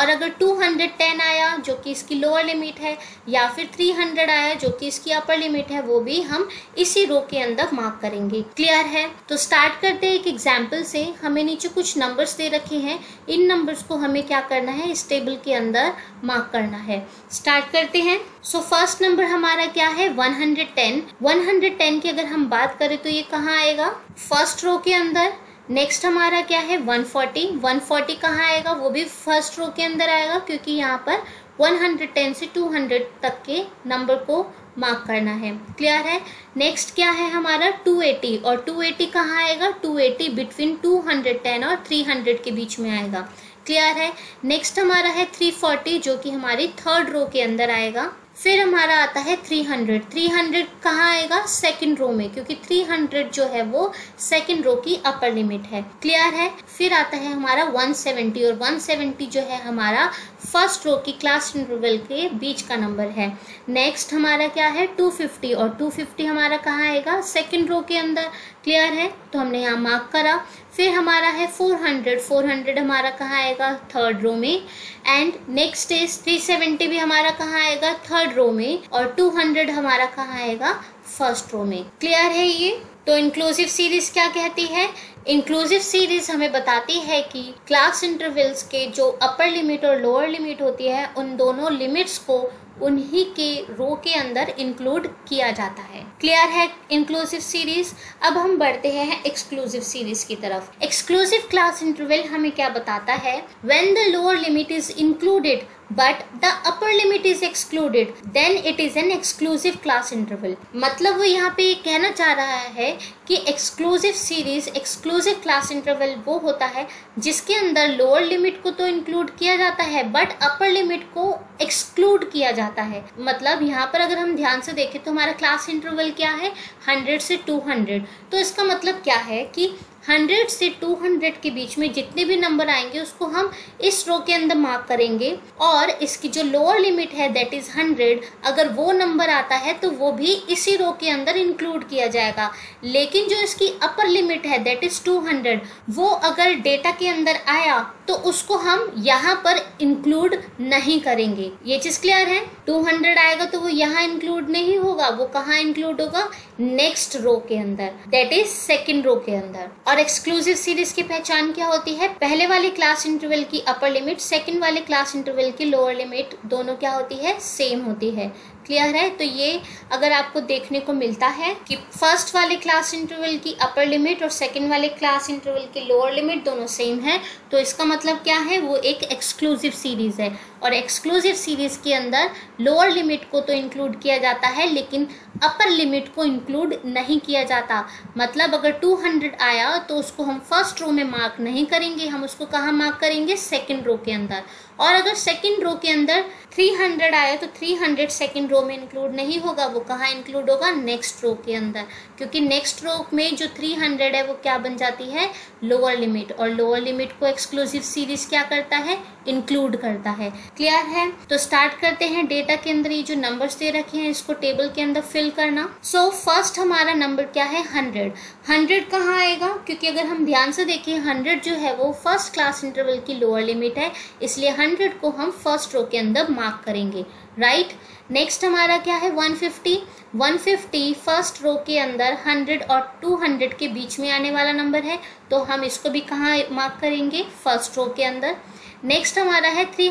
और अगर टू हंड्रेड टेन आया जो कि इसकी लोअर लिमिट है, या फिर थ्री हंड्रेड आया जो कि इसकी अपर लिमिट है, वो भी हम इसी रो के अंदर मार्क करेंगे। क्लियर है? तो स्टार्ट करते हैं एक एग्जाम्पल से। हमें नीचे कुछ नंबर्स दे रखे हैं, इन नंबर्स को हमें क्या करना है इस टेबल के अंदर मार्क करना है। स्टार्ट करते हैं। सो फर्स्ट नंबर हमारा क्या है one hundred ten. One hundred ten की अगर हम बात करें तो ये कहाँ आएगा? फर्स्ट रो के अंदर। नेक्स्ट हमारा क्या है वन फोर्टी। वन फोर्टी कहाँ आएगा? वो भी फर्स्ट रो के अंदर आएगा, क्योंकि यहाँ पर वन हंड्रेड टेन से टू हंड्रेड तक के नंबर को मार्क करना है। क्लियर है? नेक्स्ट क्या है हमारा टू एटी। और टू एटी कहाँ आएगा? Two eighty between two hundred ten और थ्री हंड्रेड के बीच में आएगा। क्लियर है? नेक्स्ट हमारा है थ्री फोर्टी जो कि हमारी थर्ड रो के अंदर आएगा। फिर हमारा आता है थ्री हंड्रेड। थ्री हंड्रेड कहाँ आएगा? सेकंड रो में, क्योंकि थ्री हंड्रेड जो है वो सेकंड रो की अपर लिमिट है। क्लियर है? फिर आता है हमारा वन सेवेंटी और वन सेवेंटी जो है हमारा फर्स्ट रो की क्लास इंटरवल के बीच का नंबर है। नेक्स्ट हमारा क्या है टू फिफ्टी और टू फिफ्टी हमारा कहाँ आएगा? सेकंड रो के अंदर। क्लियर है? तो हमने यहाँ मार्क करा। फिर हमारा है फोर हंड्रेड। फोर हंड्रेड हमारा कहाँ आएगा? थर्ड रो में। And next is three seventy भी हमारा कहाँ आएगा? थर्ड रो में। और टू हंड्रेड हमारा कहाँ आएगा? फर्स्ट रो में। क्लियर है ये? तो इंक्लूसिव सीरीज क्या कहती है? इंक्लूसिव सीरीज हमें बताती है कि क्लास इंटरवल्स के जो अपर लिमिट और लोअर लिमिट होती है, उन दोनों लिमिट्स को उन्हीं के रो के अंदर इंक्लूड किया जाता है। क्लियर है इंक्लूसिव सीरीज? अब हम बढ़ते हैं एक्सक्लूसिव सीरीज की तरफ। एक्सक्लूसिव क्लास इंटरवल हमें क्या बताता है? When the lower limit is included but the upper limit is excluded then it is an exclusive class interval. मतलब वो यहाँ पे कहना चाह रहा है कि exclusive series, exclusive class interval वो होता है जिसके अंदर लोअर लिमिट को तो इंक्लूड किया जाता है बट अपर लिमिट को एक्सक्लूड किया जाता है। मतलब यहाँ पर अगर हम ध्यान से देखें तो हमारा क्लास इंटरवल क्या है? हंड्रेड से टू हंड्रेड। तो इसका मतलब क्या है कि हंड्रेड से टू हंड्रेड के बीच में जितने भी नंबर आएंगे उसको हम इस रो के अंदर मार्क करेंगे। और इसकी जो लोअर लिमिट है दैट इज़ हंड्रेड, अगर वो नंबर आता है तो वो भी इसी रो के अंदर इंक्लूड किया जाएगा। लेकिन जो इसकी अपर लिमिट है दैट इज़ टू हंड्रेड, वो अगर डेटा के अंदर आया तो उसको हम यहाँ पर इंक्लूड नहीं करेंगे। ये चीज़ क्लियर है? टू हंड्रेड आएगा तो वो यहाँ इंक्लूड नहीं होगा। वो कहाँ इंक्लूड होगा? नेक्स्ट रो के अंदर, दैट इज सेकेंड रो के अंदर। और एक्सक्लूसिव सीरीज की पहचान क्या होती है? पहले वाले क्लास इंटरवल की अपर लिमिट, सेकंड वाले क्लास इंटरवल की लोअर लिमिट, दोनों क्या होती है? सेम होती है। क्लियर है? तो ये अगर आपको देखने को मिलता है कि फर्स्ट वाले क्लास इंटरवल की अपर लिमिट और सेकंड वाले क्लास इंटरवल की लोअर लिमिट दोनों सेम है, तो इसका मतलब क्या है? वो एक एक्सक्लूसिव सीरीज है। और एक्सक्लूसिव सीरीज के अंदर लोअर लिमिट को तो इंक्लूड किया जाता है लेकिन अपर लिमिट को इंक्लूड नहीं किया जाता। मतलब अगर टू हंड्रेड आया तो उसको हम फर्स्ट रो में मार्क नहीं करेंगे, हम उसको कहाँ मार्क करेंगे? सेकंड रो के अंदर। और अगर सेकंड रो के अंदर थ्री हंड्रेड आया तो थ्री हंड्रेड सेकंड रो में इंक्लूड नहीं होगा। वो कहाँ इंक्लूड होगा? नेक्स्ट रो के अंदर, क्योंकि नेक्स्ट रो में जो थ्री हंड्रेड है वो क्या बन जाती है? Lower limit. और लोअर लिमिट को एक्सक्लूसिव सीरीज क्या करता है? इंक्लूड करता है। क्लियर है? तो स्टार्ट करते हैं। डेटा के अंदर ये जो नंबर्स दे रखे हैं इसको टेबल के अंदर फिल करना। सो so, फर्स्ट हमारा नंबर क्या है? हंड्रेड। हंड्रेड कहाँ आएगा? क्योंकि अगर हम ध्यान से देखें हंड्रेड जो है वो फर्स्ट क्लास इंटरवल की लोअर लिमिट है, इसलिए हंड्रेड को हम फर्स्ट रो के अंदर मार्क करेंगे। Right right? नेक्स्ट हमारा क्या है one fifty. One fifty first row के अंदर हंड्रेड और टू हंड्रेड के बीच में आने वाला नंबर है, तो हम इसको भी कहाँ मार्क करेंगे? फर्स्ट रो के अंदर। नेक्स्ट हमारा है थ्री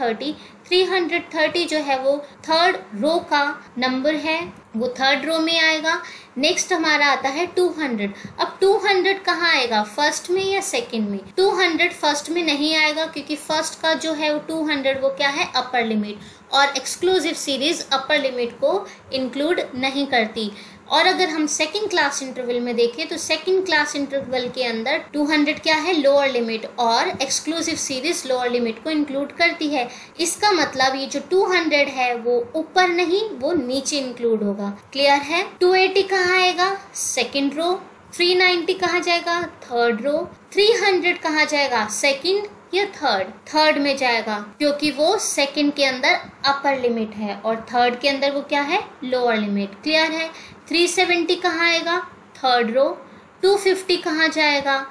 थर्टी। थ्री थर्टी जो है वो थर्ड रो का नंबर है, वो थर्ड रो में आएगा। नेक्स्ट हमारा आता है टू हंड्रेड। अब टू हंड्रेड कहाँ आएगा? फर्स्ट में या सेकंड में? टू हंड्रेड फर्स्ट में नहीं आएगा, क्योंकि फर्स्ट का जो है वो टू हंड्रेड वो क्या है? Upper limit. और एक्सक्लूसिव सीरीज़ अपर लिमिट को इंक्लूड नहीं करती। और अगर हम सेकंड क्लास इंटरवल में देखें तो सेकंड क्लास इंटरवल के अंदर दो सौ क्या है, लोअर लिमिट, और एक्सक्लूसिव सीरीज लोअर लिमिट को इंक्लूड करती है। इसका मतलब ये जो दो सौ है वो ऊपर नहीं, वो नीचे इंक्लूड होगा। क्लियर है? दो सौ अस्सी कहाँ आएगा? Second row. तीन सौ नब्बे कहाँ जाएगा? Third row. तीन सौ कहाँ जाएगा? सेकंड या थर्ड? थर्ड में जाएगा, क्योंकि वो सेकंड के अंदर अपर लिमिट है और थर्ड के अंदर वो क्या है, लोअर लिमिट। क्लियर है? तीन सौ सत्तर कहाँ आएगा? Third row. दो सौ पचास कहाँ जाएगा?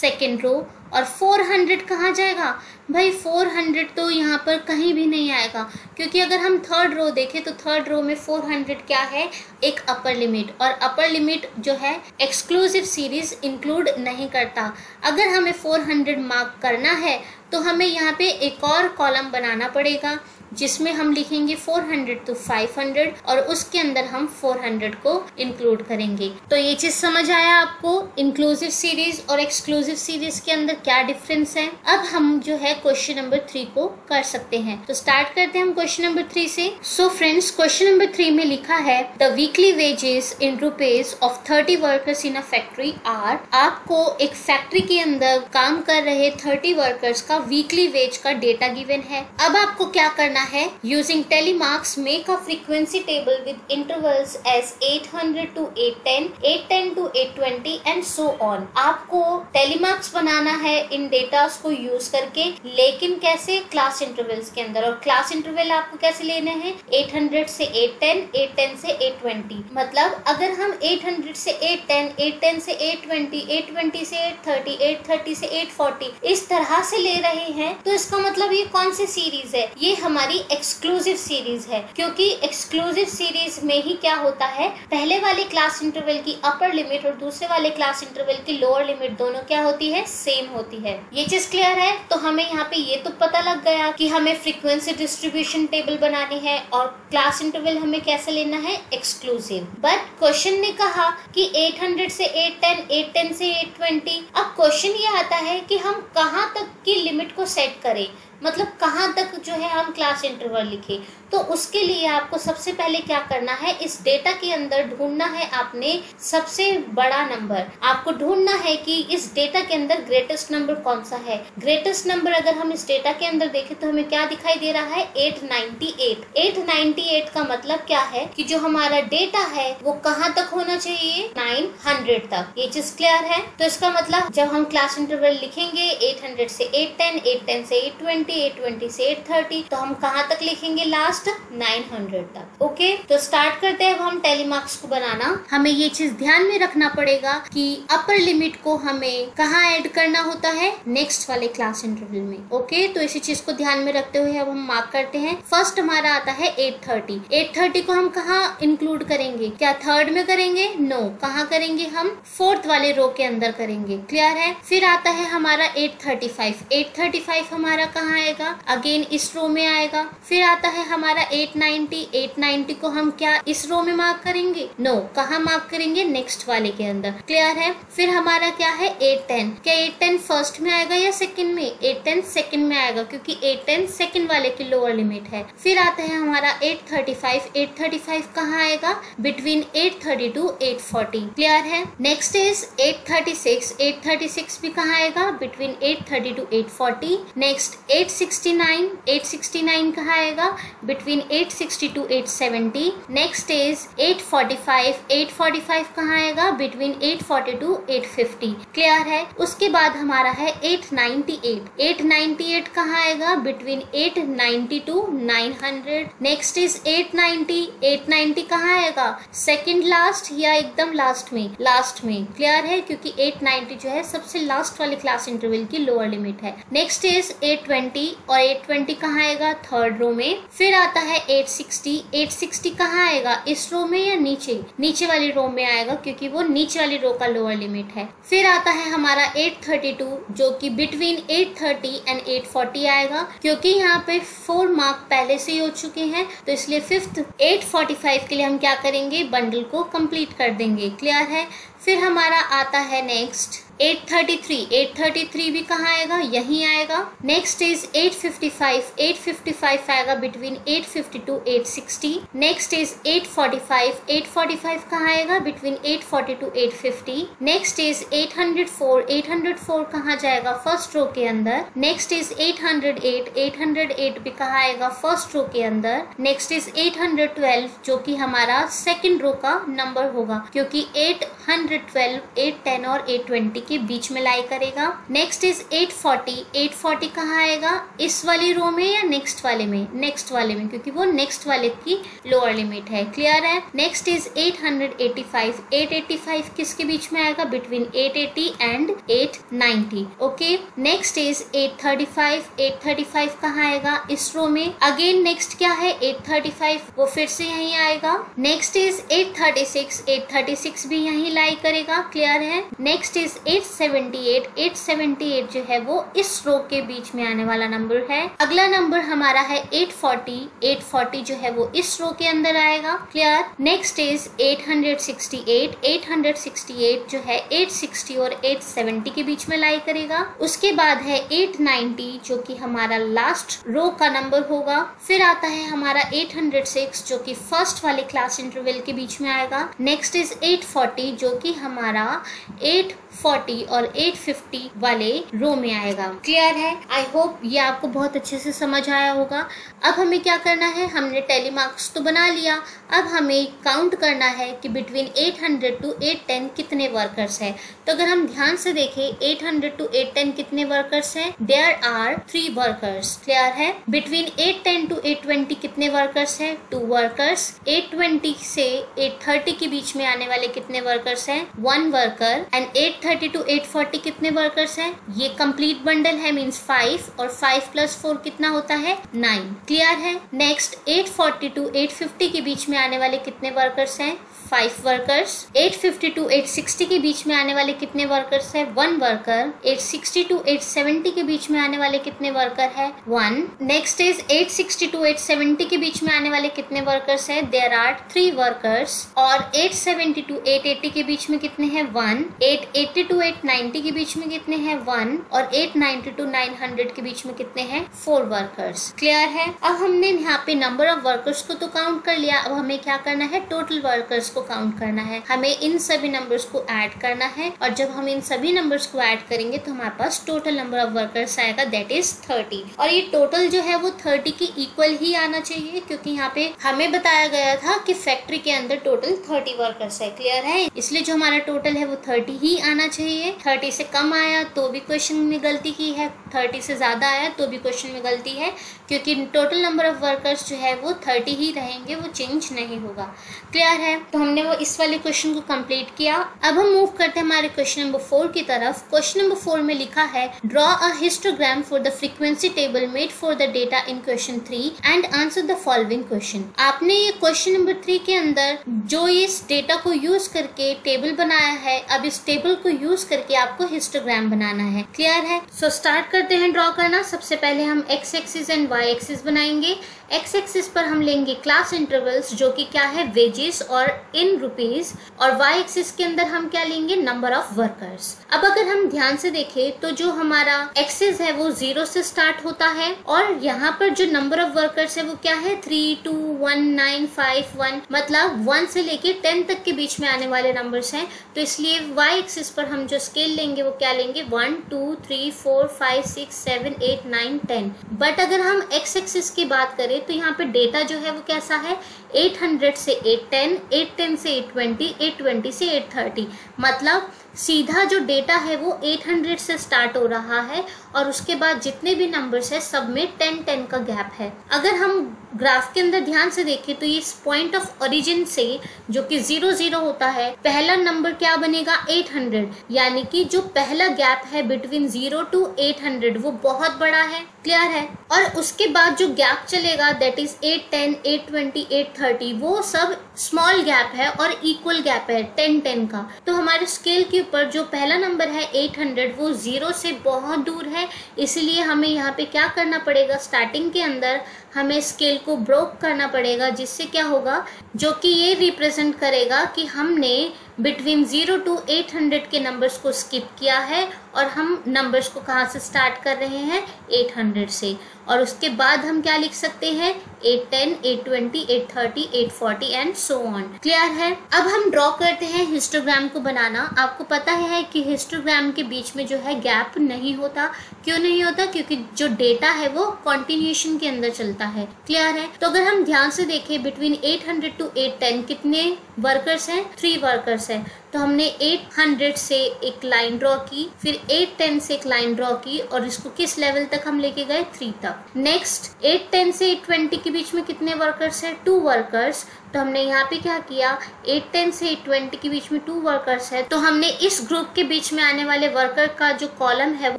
Second row. और चार सौ कहाँ जाएगा? भाई चार सौ तो यहाँ पर कहीं भी नहीं आएगा, क्योंकि अगर हम थर्ड रो देखें तो थर्ड रो में चार सौ क्या है, एक अपर लिमिट, और अपर लिमिट जो है एक्सक्लूसिव सीरीज इंक्लूड नहीं करता। अगर हमें चार सौ मार्क करना है तो हमें यहाँ पे एक और कॉलम बनाना पड़ेगा जिसमें हम लिखेंगे चार सौ तो पाँच सौ और उसके अंदर हम चार सौ को इंक्लूड करेंगे। तो ये चीज समझ आया आपको, इंक्लूसिव सीरीज और एक्सक्लूसिव सीरीज के अंदर क्या डिफरेंस है। अब हम जो है क्वेश्चन नंबर थ्री को कर सकते हैं। तो स्टार्ट करते हैं हम क्वेश्चन नंबर थ्री से। So friends, question number three में लिखा है the weekly wages in rupees of thirty workers in a factory are. आपको एक फैक्ट्री के अंदर काम कर रहे थर्टी वर्कर्स का वीकली वेज का डेटा गिवन है। अब आपको क्या करना है, using tally marks make a frequency table with intervals as eight hundred to eight ten, eight ten to eight twenty and so on. आपको टेलीमार्क्स बनाना है इन डेटास को यूज करके, लेकिन कैसे, क्लास इंटरवल्स के अंदर। और क्लास इंटरवल आपको कैसे लेने हैं, एट हंड्रेड से एट टेन, एट टेन से एट ट्वेंटी। मतलब अगर हम एट हंड्रेड से एट टेन, एट टेन से एट ट्वेंटी, एट ट्वेंटी से एट थर्टी, एट थर्टी से एट फोर्टी इस तरह से ले रहे हैं, तो इसका मतलब ये कौन सी सीरीज है, ये हमारी एक्सक्लूसिव सीरीज है। क्योंकि एक्सक्लूसिव सीरीज में ही क्या होता है, पहले वाले क्लास इंटरवल की अपर लिमिट और दूसरे वाले क्लास इंटरवल की लोअर लिमिट दोनों क्या होती है, सेम होती है। ये चीज क्लियर है? तो हमें यहाँ पे ये तो पता लग गया कि हमें फ्रीक्वेंसी डिस्ट्रीब्यूशन टेबल बनानी है और क्लास इंटरवल हमें कैसे लेना है, एक्सक्लूसिव। बट क्वेश्चन ने कहा कि एट हंड्रेड से एट टेन, एट टेन से एट ट्वेंटी। अब क्वेश्चन ये आता है कि हम कहाँ तक की लिमिट को सेट करें, मतलब कहाँ तक जो है हम क्लास इंटरवल लिखे। तो उसके लिए आपको सबसे पहले क्या करना है, इस डेटा के अंदर ढूंढना है आपने सबसे बड़ा नंबर। आपको ढूंढना है कि इस डेटा के अंदर ग्रेटेस्ट नंबर कौन सा है। ग्रेटेस्ट नंबर अगर हम इस डेटा के अंदर देखें तो हमें क्या दिखाई दे रहा है, eight ninety eight. Eight ninety eight का मतलब क्या है कि जो हमारा डेटा है वो कहाँ तक होना चाहिए, नौ सौ तक। ये चीज क्लियर है? तो इसका मतलब जब हम क्लास इंटरवल लिखेंगे एट हंड्रेड से एट टेन, एट टेन से एट ट्वेंटी, एट ट्वेंटी से एट थर्टी, तो हम कहाँ तक लिखेंगे, लास्ट नौ सौ तक। ओके, तो स्टार्ट करते हैं अब हम टेलीमार्क्स को बनाना। हमें ये चीज ध्यान में रखना पड़ेगा कि अपर लिमिट को हमें कहाँ ऐड करना होता है, नेक्स्ट वाले क्लास इंटरवल में। ओके, तो इसी चीज को ध्यान में रखते हुए अब हम मार्क करते हैं। फर्स्ट हमारा आता है एट थर्टी। एट थर्टी को हम कहाँ इंक्लूड करेंगे, क्या थर्ड में करेंगे? नो, कहाँ करेंगे, हम फोर्थ वाले रो के अंदर करेंगे। क्लियर है? फिर आता है हमारा eight thirty five. Eight thirty five हमारा कहाँ आएगा, अगेन इस रो में आएगा। फिर आता है हमारा एट नाइंटी। एट नाइंटी को हम क्या इस रो में मार्क करेंगे? नो, कहाँ मार्क करेंगे, नेक्स्ट वाले के अंदर। क्लियर है? फिर हमारा क्या है, एट टेन। क्या एट टेन फर्स्ट में आएगा या सेकंड में? एट टेन सेकंड में आएगा, क्योंकि एट टेन सेकंड वाले की लोअर लिमिट है। फिर आता है हमारा eight thirty five. Eight thirty five कहाँ आएगा, between eight thirty to eight forty. Clear है? Next is eight thirty six. Eight thirty six भी कहाँ आएगा, between eight thirty to eight forty. Next eight sixty nine, eight sixty nine कहाँ आएगा, between eight sixty to eight seventy. Next is eight forty five, eight forty five कहाँ आएगा, between eight forty to eight fifty. Clear है? उसके बाद हमारा है eight ninety eight, eight ninety eight कहाँ आएगा, between eight ninety to nine hundred. Next is eight ninety, eight ninety कहाँ आएगा, सेकंड लास्ट या एकदम लास्ट में? लास्ट में। क्लियर है? क्योंकि एट नाइंटी जो है सबसे लास्ट वाले क्लास इंटरवल की लोअर लिमिट है। नेक्स्ट इज एट ट्वेंटी, और एट ट्वेंटी कहाँ आएगा, थर्ड रो में। फिर आता है एट सिक्सटी, एट सिक्सटी कहाँ आएगा, इस रो में या नीचे? नीचे वाली रो में आएगा, क्योंकि वो नीचे वाली रो का लोअर लिमिट है। फिर आता है हमारा एट थर्टी टू, जो कि between eight thirty and eight forty आएगा, क्योंकि यहाँ पे फोर मार्क पहले से ही हो चुके हैं, तो इसलिए फिफ्थ एट फोर्टी फाइव के लिए हम क्या करेंगे, बंडल को कंप्लीट कर देंगे। क्लियर है? फिर हमारा आता है next eight thirty three, eight thirty three भी कहाँ आएगा, यहीं आएगा। Next is eight fifty five, eight fifty five आएगा between eight fifty to, eight sixty. Next is eight forty five, eight forty five कहाँ आएगा, between eight forty to, eight fifty. Next is eight hundred four, eight hundred four कहाँ जाएगा, first row के अंदर। Next is eight hundred eight, eight hundred eight भी कहाँ आएगा, first row के अंदर। Next is eight hundred twelve जो कि हमारा सेकेंड रो का नंबर होगा, क्योंकि eight hundred twelve, eight ten और एट ट्वेंटी के बीच में लाई करेगा। Next is eight forty, eight forty कहाँ आएगा, इस वाली रो में या नेक्स्ट वाले में, नेक्स्ट वाले में, क्योंकि वो नेक्स्ट वाले की लोअर लिमिट है, क्लियर है। Next is eight eighty five, eight eighty five किसके बीच में आएगा, between eight eighty and eight ninety, okay. Next is eight thirty five, eight thirty five कहाँ आएगा, इस रो में। अगेन नेक्स्ट क्या है, एट थर्टी फाइव, वो फिर से यहीं आएगा। Next is eight thirty six, eight thirty six भी यहीं लाई करेगा, क्लियर है। Next is eight seventy eight, eight seventy eight जो है वो इस रो के बीच में आने वाला नंबर है। अगला नंबर हमारा है एट फोर्टी, एट फोर्टी जो है वो इस रो के अंदर आएगा, clear. Next is eight sixty eight, eight sixty eight जो है एट सिक्सटी और एट सेवेंटी के बीच में लाई करेगा। उसके बाद है एट नाइंटी जो कि हमारा लास्ट रो का नंबर होगा। फिर आता है हमारा एट हंड्रेड सिक्स जो कि फर्स्ट वाले क्लास इंटरवल के बीच में आएगा। नेक्स्ट इज एट फोर्टी जो कि हमारा एट फोर्टी और एट फिफ्टी वाले रो में आएगा, क्लियर है। आई होप ये आपको बहुत अच्छे से समझ आया होगा। अब हमें क्या करना है, हमने टेली मार्क्स तो बना लिया, अब हमें काउंट करना है कि between eight hundred to eight ten कितने वर्कर्स हैं। तो अगर हम ध्यान से देखें eight hundred to eight ten कितने वर्कर्स हैं, there are three workers, clear है। Between eight ten to eight twenty कितने वर्कर्स हैं, टू वर्कर्स। एट ट्वेंटी से एट थर्टी के बीच में आने वाले कितने वर्कर्स हैं, one worker. And eight thirty to eight forty कितने वर्कर्स हैं, ये कंप्लीट बंडल है, मींस फाइव, और फाइव प्लस फोर कितना होता है, नाइन, क्लियर है। Next eight forty to eight fifty के बीच में आने वाले कितने वर्कर्स हैं, five workers. Eight fifty to eight sixty के बीच में आने वाले कितने वर्कर्स हैं, one worker. Eight sixty to eight seventy के बीच में आने वाले कितने वर्कर है, one. Next is eight sixty to eight seventy के बीच में आने वाले कितने वर्कर्स हैं, देयर आर थ्री वर्कर्स। और eight seventy to eight eighty के बीच में कितने हैं, one. Eight eighty to eight ninety के बीच में कितने हैं, वन। और eight ninety to nine hundred के बीच में कितने हैं, फोर वर्कर्स, क्लियर है। अब हमने यहाँ पे नंबर ऑफ वर्कर्स को तो काउंट कर लिया, अब हमें क्या करना है, टोटल वर्कर्स को काउंट करना है। हमें इन सभी नंबर्स को ऐड करना है, और जब हम इन सभी नंबर्स को ऐड करेंगे तो हमारे पास टोटल नंबर ऑफ वर्कर्स आएगा, दैट इज थर्टी। और ये टोटल जो है वो थर्टी के इक्वल ही आना चाहिए, क्योंकि यहाँ पे हमें बताया गया था कि फैक्ट्री के अंदर टोटल थर्टी वर्कर्स है, क्लियर है। इसलिए जो हमारा टोटल है वो थर्टी ही आना चाहिए। थर्टी से कम आया तो भी क्वेश्चन में गलती की है, थर्टी से ज्यादा आया तो भी क्वेश्चन में गलती है, क्योंकि टोटल नंबर ऑफ वर्कर्स जो है वो थर्टी ही रहेंगे, वो चेंज नहीं होगा, क्लियर है। तो हमने वो इस वाले क्वेश्चन को कंप्लीट किया। अब हम मूव करते हैं हमारे क्वेश्चन नंबर फोर की तरफ। क्वेश्चन नंबर फोर में लिखा है, draw a histogram for the frequency table made for the data in question three and answer the following question. आपने ये क्वेश्चन नंबर थ्री के अंदर जो इस डेटा को यूज करके टेबल बनाया है, अब इस टेबल को यूज करके आपको हिस्टोग्राम बनाना है, क्लियर है। सो so स्टार्ट करते हैं ड्रॉ करना। सबसे पहले हम X axis and Y axis बनाएंगे। एक्स एक्सिस पर हम लेंगे क्लास इंटरवल्स जो कि क्या है, वेजेस और इन रुपीज, और वाई एक्सिस के अंदर हम क्या लेंगे, नंबर ऑफ वर्कर्स। अब अगर हम ध्यान से देखें तो जो हमारा एक्सिस है वो जीरो से स्टार्ट होता है, और यहाँ पर जो नंबर ऑफ वर्कर्स है वो क्या है, three, two, one, nine, five, one, मतलब वन से लेके टेन तक के बीच में आने वाले नंबर्स हैं। तो इसलिए वाई एक्सिस पर हम जो स्केल लेंगे वो क्या लेंगे, one, two, three, four, five, six, seven, eight, nine, ten. But अगर हम एक्स एक्सिस की बात करें तो यहाँ पे डेटा जो है वो कैसा है, एट हंड्रेड से एट टेन, एट टेन से एट ट्वेंटी, एट ट्वेंटी से एट थर्टी, मतलब सीधा जो डेटा है वो एट हंड्रेड से स्टार्ट हो रहा है, और उसके बाद जितने भी नंबर्स है सब में टेन टेन का गैप है। अगर हम ग्राफ के अंदर ध्यान से देखें तो ये इस पॉइंट ऑफ ओरिजिन से जो कि ज़ीरो ज़ीरो होता है, पहला नंबर क्या बनेगा, एट हंड्रेड, यानी कि जो पहला गैप है between zero to eight hundred वो बहुत बड़ा है, क्लियर है। और उसके बाद जो गैप चलेगा that is eight ten, eight twenty, eight thirty, वो सब स्मॉल गैप है और इक्वल गैप है टेन टेन का, तो हमारे स्केल के ऊपर जो पहला नंबर है एट हंड्रेड वो जीरो से बहुत दूर है, इसलिए हमें यहाँ पे क्या करना पड़ेगा, स्टार्टिंग के अंदर हमें स्केल को ब्रोक करना पड़ेगा, जिससे क्या होगा जो कि ये रिप्रेजेंट करेगा कि हमने between zero to eight hundred के नंबर्स को स्किप किया है और हम नंबर्स को कहाँ से स्टार्ट कर रहे हैं एट हंड्रेड से। और उसके बाद हम क्या लिख सकते हैं eight ten, eight twenty, eight thirty, eight forty and so on. Clear है। अब हम ड्रॉ करते हैं हिस्टोग्राम को बनाना। आपको पता है कि हिस्टोग्राम के बीच में जो है गैप नहीं होता, क्यों नहीं होता, क्योंकि जो डेटा है वो कॉन्टिन्यूएशन के अंदर चलता है। क्लियर है। तो अगर हम ध्यान से देखें between eight hundred to eight ten कितने वर्कर्स हैं, थ्री वर्कर्स हैं, तो हमने एट हंड्रेड से एक लाइन ड्रॉ की, फिर एट टेन से एक लाइन ड्रॉ की और इसको किस लेवल तक हम लेके गए थ्री तक। नेक्स्ट एट टेन से एट ट्वेंटी के बीच में कितने वर्कर्स हैं, टू वर्कर्स, तो हमने यहाँ पे क्या किया एट टेन से एट ट्वेंटी के बीच में टू वर्कर्स है, तो हमने इस ग्रुप के बीच में आने वाले वर्कर का जो कॉलम है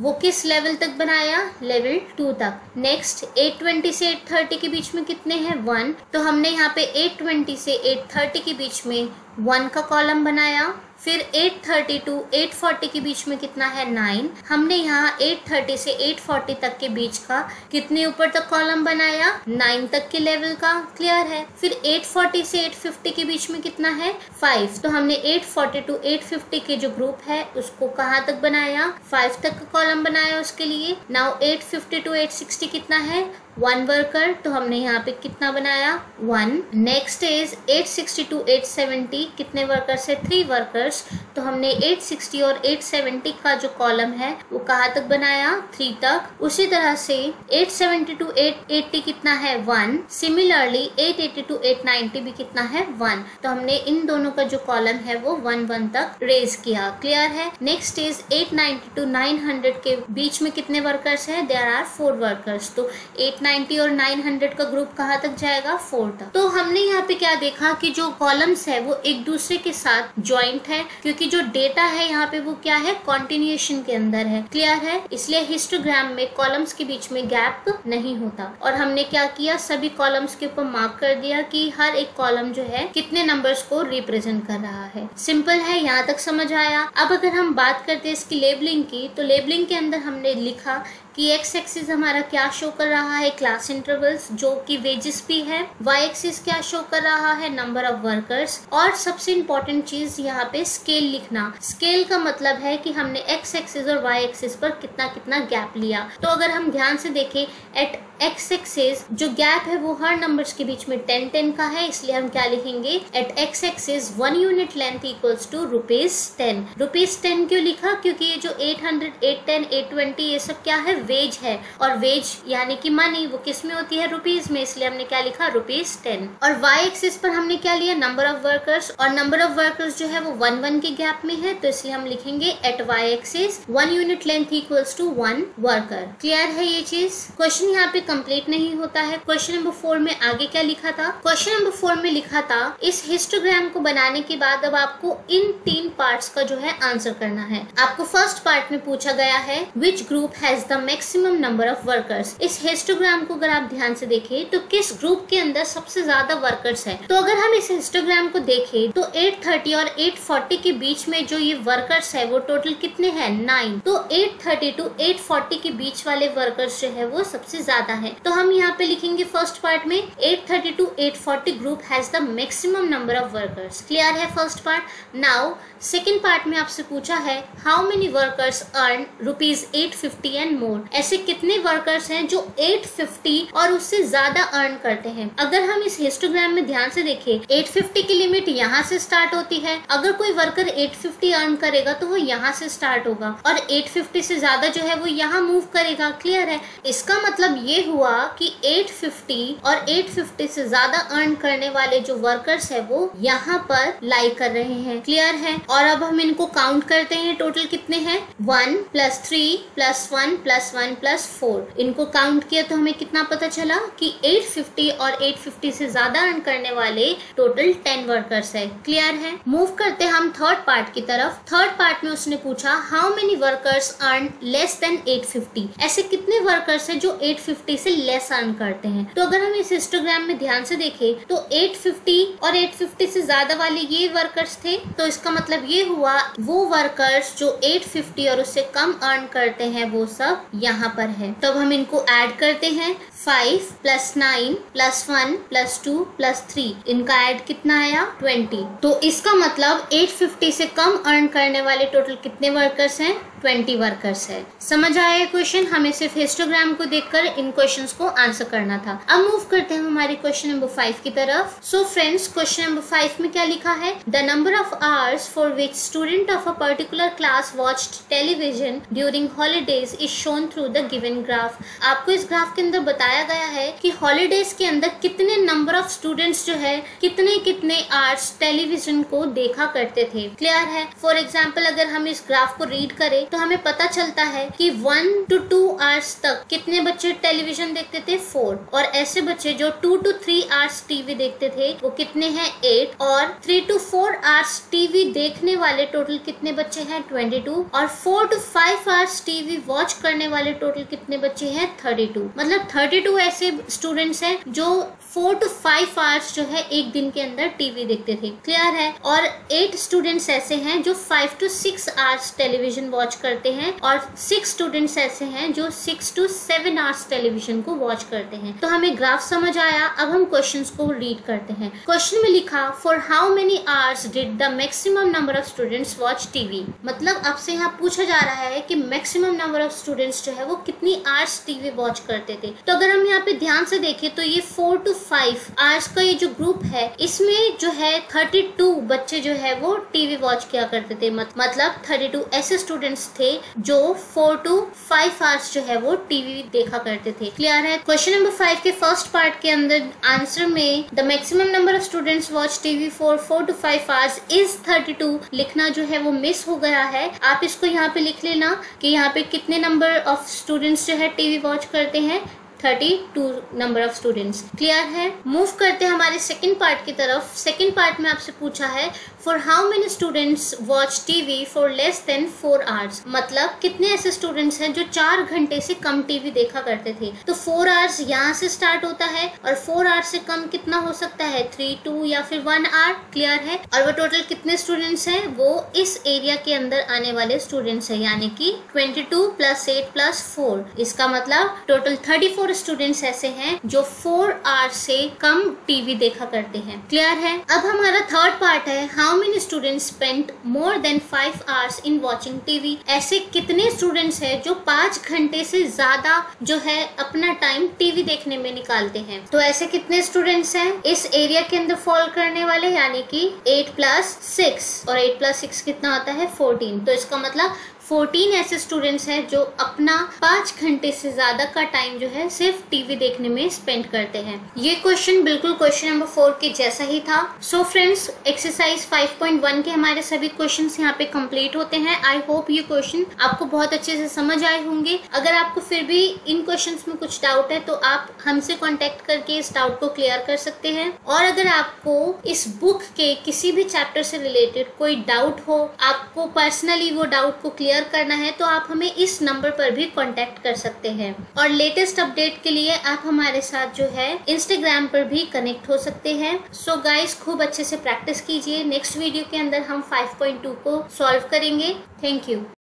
वो किस लेवल तक बनाया, लेवल टू तक। नेक्स्ट एट ट्वेंटी से एट थर्टी के बीच में कितने हैं वन, तो हमने यहाँ पे एट ट्वेंटी से एट थर्टी के बीच में वन का कॉलम बनाया। फिर eight thirty to eight forty के बीच में कितना है नाइन, हमने यहाँ एट थर्टी से एट फोर्टी तक के बीच का कितने ऊपर तक कॉलम बनाया, नाइन तक के लेवल का। क्लियर है। फिर एट फोर्टी से एट फिफ्टी के बीच में कितना है फाइव, तो हमने eight forty to eight fifty के जो ग्रुप है उसको कहाँ तक बनाया, फाइव तक का कॉलम बनाया उसके लिए। Now eight fifty to eight sixty कितना है वन वर्कर, तो हमने यहाँ पे कितना बनाया one. Next is eight sixty to eight seventy कितने वर्कर्स है थ्री वर्कर्स, तो हमने एट सिक्सटी और एट सेवेंटी का जो कॉलम है वो कहाँ तक बनाया थ्री तक। उसी तरह से eight seventy to eight eighty कितना है one, similarly eight eighty to eight ninety भी कितना है वन, तो हमने इन दोनों का जो कॉलम है वो वन वन तक रेज किया। क्लियर है। Next is eight ninety to nine hundred के बीच में कितने वर्कर्स है, देयर आर फोर वर्कर्स, तो एट नाइंटी और नाइन हंड्रेड का ग्रुप कहाँ तक जाएगा फोर तक। तो हमने यहाँ पे क्या देखा कि जो कॉलम्स है वो एक दूसरे के साथ ज्वाइंट है, क्योंकि जो डेटा है यहाँ पे वो क्या है कॉन्टिन्यूएशन के अंदर है। क्लियर है। इसलिए हिस्टोग्राम में कॉलम्स के बीच में गैप नहीं होता। और हमने क्या किया सभी कॉलम्स के ऊपर मार्क कर दिया कि हर एक कॉलम जो है कितने नंबर्स को रिप्रेजेंट कर रहा है। सिंपल है, यहाँ तक समझ आया। अब अगर हम बात करते हैं इसकी लेबलिंग की, तो लेबलिंग के अंदर हमने लिखा कि एक्स एक्सिस हमारा क्या शो कर रहा है क्लास इंटरवल्स जो कि वेजेस भी है, वाई एक्सिस क्या शो कर रहा है नंबर ऑफ वर्कर्स, और सबसे इम्पोर्टेंट चीज यहाँ पे स्केल लिखना। स्केल का मतलब है कि हमने एक्स एक्सिस और वाई एक्सिस पर कितना कितना गैप लिया। तो अगर हम ध्यान से देखें एट एक्स एक्सिस जो गैप है वो हर नंबर्स के बीच में टेन टेन का है, इसलिए हम क्या लिखेंगे at x axis one unit length equals to rupees ten. Rupees ten क्यों लिखा, क्योंकि ये जो eight hundred eight ten eight twenty ये सब क्या है वेज है, और वेज यानी कि मनी वो किस में होती है रुपीज में, इसलिए हमने क्या लिखा रुपीज टेन। और वाई एक्सिस पर हमने क्या लिया नंबर ऑफ वर्कर्स, और नंबर ऑफ वर्कर्स जो है वो वन वन के गैप में है, तो इसलिए हम लिखेंगे at Y axis one unit length equals to one worker. Clear है ये चीज। क्वेश्चन यहाँ पे कंप्लीट नहीं होता है। क्वेश्चन नंबर फोर में आगे क्या लिखा था, क्वेश्चन नंबर फोर में लिखा था इस हिस्टोग्राम को बनाने के बाद अब आपको इन तीन पार्ट्स का जो है आंसर करना है। आपको फर्स्ट पार्ट में पूछा गया है which group has the maximum number of workers. इस हिस्टोग्राम को अगर आप ध्यान से देखें तो किस ग्रुप के अंदर सबसे ज्यादा वर्कर्स है। तो अगर हम इस हिस्टोग्राम को देखें तो एट थर्टी और एट फोर्टी के बीच में जो ये वर्कर्स है वो टोटल कितने हैं नाइन, तो eight thirty to eight forty के बीच वाले वर्कर्स जो है वो सबसे ज्यादा है। तो हम यहाँ पे लिखेंगे फर्स्ट पार्ट में eight thirty to eight forty group has the maximum number of workers. Clear है first part. Now second part में आपसे पूछा है how many workers earn rupees eight fifty and more. ऐसे कितने वर्कर्स हैं जो एट फिफ्टी और उससे ज्यादा अर्न करते हैं। अगर हम इस हिस्टोग्राम में ध्यान से देखें एट फिफ्टी की लिमिट यहाँ से स्टार्ट होती है, अगर कोई वर्कर एट फिफ्टी अर्न करेगा तो वो यहाँ से स्टार्ट होगा और एट फिफ्टी से ज्यादा जो है वो यहाँ मूव करेगा। क्लियर है। इसका मतलब ये हुआ कि एट फिफ्टी और एट फिफ्टी से ज्यादा अर्न करने वाले जो वर्कर्स है वो यहाँ पर लाई कर रहे हैं। क्लियर है। और अब हम इनको काउंट करते हैं टोटल कितने हैं one plus three plus one plus one plus four. इनको काउंट किया तो हमें कितना पता चला कि एट फिफ्टी और एट फिफ्टी से ज्यादा अर्न करने वाले टोटल टेन वर्कर्स है। क्लियर है। मूव करते हम थर्ड पार्ट की तरफ। थर्ड पार्ट में उसने पूछा how many workers earn less than eight fifty. ऐसे कितने वर्कर्स है जो एट फिफ्टी एट फिफ्टी से लेस अर्न करते हैं। तो अगर हम इस हिस्टोग्राम में ध्यान से देखें तो एट फिफ्टी और एट फिफ्टी से ज्यादा वाले ये वर्कर्स थे, तो इसका मतलब ये हुआ वो वर्कर्स जो एट फिफ्टी और उससे कम अर्न करते हैं वो सब यहाँ पर है। तो अब हम इनको ऐड करते हैं, five plus nine plus one plus two plus three, इनका ऐड कितना आया ट्वेंटी। तो इसका मतलब एट फिफ्टी से कम अर्न करने वाले टोटल कितने वर्कर्स हैं, ट्वेंटी वर्कर्स है। समझ आया क्वेश्चन, हमें सिर्फ हिस्टोग्राम को देखकर इन क्वेश्चंस को आंसर करना था। अब मूव करते हैं हमारे क्वेश्चन नंबर फाइव की तरफ। So friends, question number five में क्या लिखा है, the number of hours for which student of a particular class watched television during holidays is shown through the given graph. आपको इस ग्राफ के अंदर बताया गया है कि हॉलीडेज के अंदर कितने नंबर ऑफ स्टूडेंट्स जो है कितने कितने आवर्स टेलीविजन को देखा करते थे। क्लियर है। फॉर एग्जाम्पल अगर हम इस ग्राफ को रीड करें तो हमें पता चलता है कि वन टू टू आवर्स तक कितने बच्चे टेलीविजन देखते थे, फोर, और ऐसे बच्चे जो two to three hours TV देखते थे वो कितने हैं, एट, और three to four hours TV देखने वाले टोटल कितने बच्चे हैं, ट्वेंटी टू, और four to five hours TV watch करने वाले टोटल कितने बच्चे हैं, थर्टी टू। मतलब थर्टी टू ऐसे स्टूडेंट्स हैं जो फोर टू फाइव आवर्स जो है एक दिन के अंदर टीवी देखते थे। क्लियर है। और एट स्टूडेंट्स ऐसे हैं जो five to six hours television watch करते हैं, और सिक्स स्टूडेंट्स ऐसे हैं जो six to seven hours television को वॉच करते हैं। तो हमें ग्राफ समझ आया। अब हम क्वेश्चंस को रीड करते हैं। क्वेश्चन में लिखा, for how many hours did the maximum number of students watch TV. मतलब आपसे यहाँ पूछा जा रहा है कि मैक्सिमम नंबर ऑफ स्टूडेंट्स जो है वो कितनी आवर्स टीवी वॉच करते थे। तो अगर हम यहाँ पे ध्यान से देखें तो ये फोर टू फाइव आवर्स का ये जो ग्रुप है इसमें जो है थर्टी टू बच्चे जो है वो टीवी वॉच किया करते थे। मतलब थर्टी टू ऐसे स्टूडेंट्स थे जो फोर टू फाइव आवर्स जो है वो टीवी देखा करते थे। क्लियर है। क्वेश्चन नंबर फाइव के फर्स्ट पार्ट के अंदर आंसर में the maximum number of students watch TV for four to five hours is thirty two लिखना जो है वो मिस हो गया है। आप इसको यहाँ पे लिख लेना कि यहाँ पे कितने नंबर ऑफ स्टूडेंट्स जो है टीवी वॉच करते हैं, thirty two number of students. Clear है। मूव करते हैं हमारे सेकंड पार्ट की तरफ। सेकंड पार्ट में आपसे पूछा है, for how many students watch TV for less than four hours. मतलब कितने ऐसे स्टूडेंट्स हैं जो चार घंटे से कम टीवी देखा करते थे। तो फोर आवर्स यहाँ से स्टार्ट होता है और फोर आवर्स से कम कितना हो सकता है, थ्री, टू या फिर वन आवर। क्लियर है। और वो टोटल कितने स्टूडेंट्स हैं, वो इस एरिया के अंदर आने वाले स्टूडेंट्स है, यानी कि twenty two plus eight plus four, इसका मतलब टोटल थर्टी फोर स्टूडेंट्स ऐसे हैं जो फोर आवर से कम टीवी देखा करते हैं। क्लियर है। अब हमारा थर्ड पार्ट है, how many students spent more than five hours in watching TV. ऐसे कितने स्टूडेंट्स हैं जो पांच घंटे से ज्यादा जो है अपना टाइम टीवी देखने में निकालते हैं। तो ऐसे कितने स्टूडेंट्स हैं इस एरिया के अंदर फॉल करने वाले, यानी कि एट प्लस सिक्स, और एट प्लस सिक्स कितना होता है, फोर्टीन। तो इसका मतलब फोर्टीन ऐसे स्टूडेंट्स हैं जो अपना पाँच घंटे से ज्यादा का टाइम जो है सिर्फ टीवी देखने में स्पेंड करते हैं। ये क्वेश्चन बिल्कुल क्वेश्चन नंबर फोर के जैसा ही था। So friends, exercise five point one के हमारे सभी क्वेश्चंस यहाँ पे कंप्लीट होते हैं। आई होप ये क्वेश्चन आपको बहुत अच्छे से समझ आए होंगे। अगर आपको फिर भी इन क्वेश्चंस में कुछ डाउट है तो आप हमसे कॉन्टेक्ट करके इस डाउट को क्लियर कर सकते हैं। और अगर आपको इस बुक के किसी भी चैप्टर से रिलेटेड कोई डाउट हो, आपको पर्सनली वो डाउट को क्लियर करना है, तो आप हमें इस नंबर पर भी कांटेक्ट कर सकते हैं। और लेटेस्ट अपडेट के लिए आप हमारे साथ जो है इंस्टाग्राम पर भी कनेक्ट हो सकते हैं। सो गाइस, खूब अच्छे से प्रैक्टिस कीजिए। नेक्स्ट वीडियो के अंदर हम फाइव पॉइंट टू को सॉल्व करेंगे। Thank you.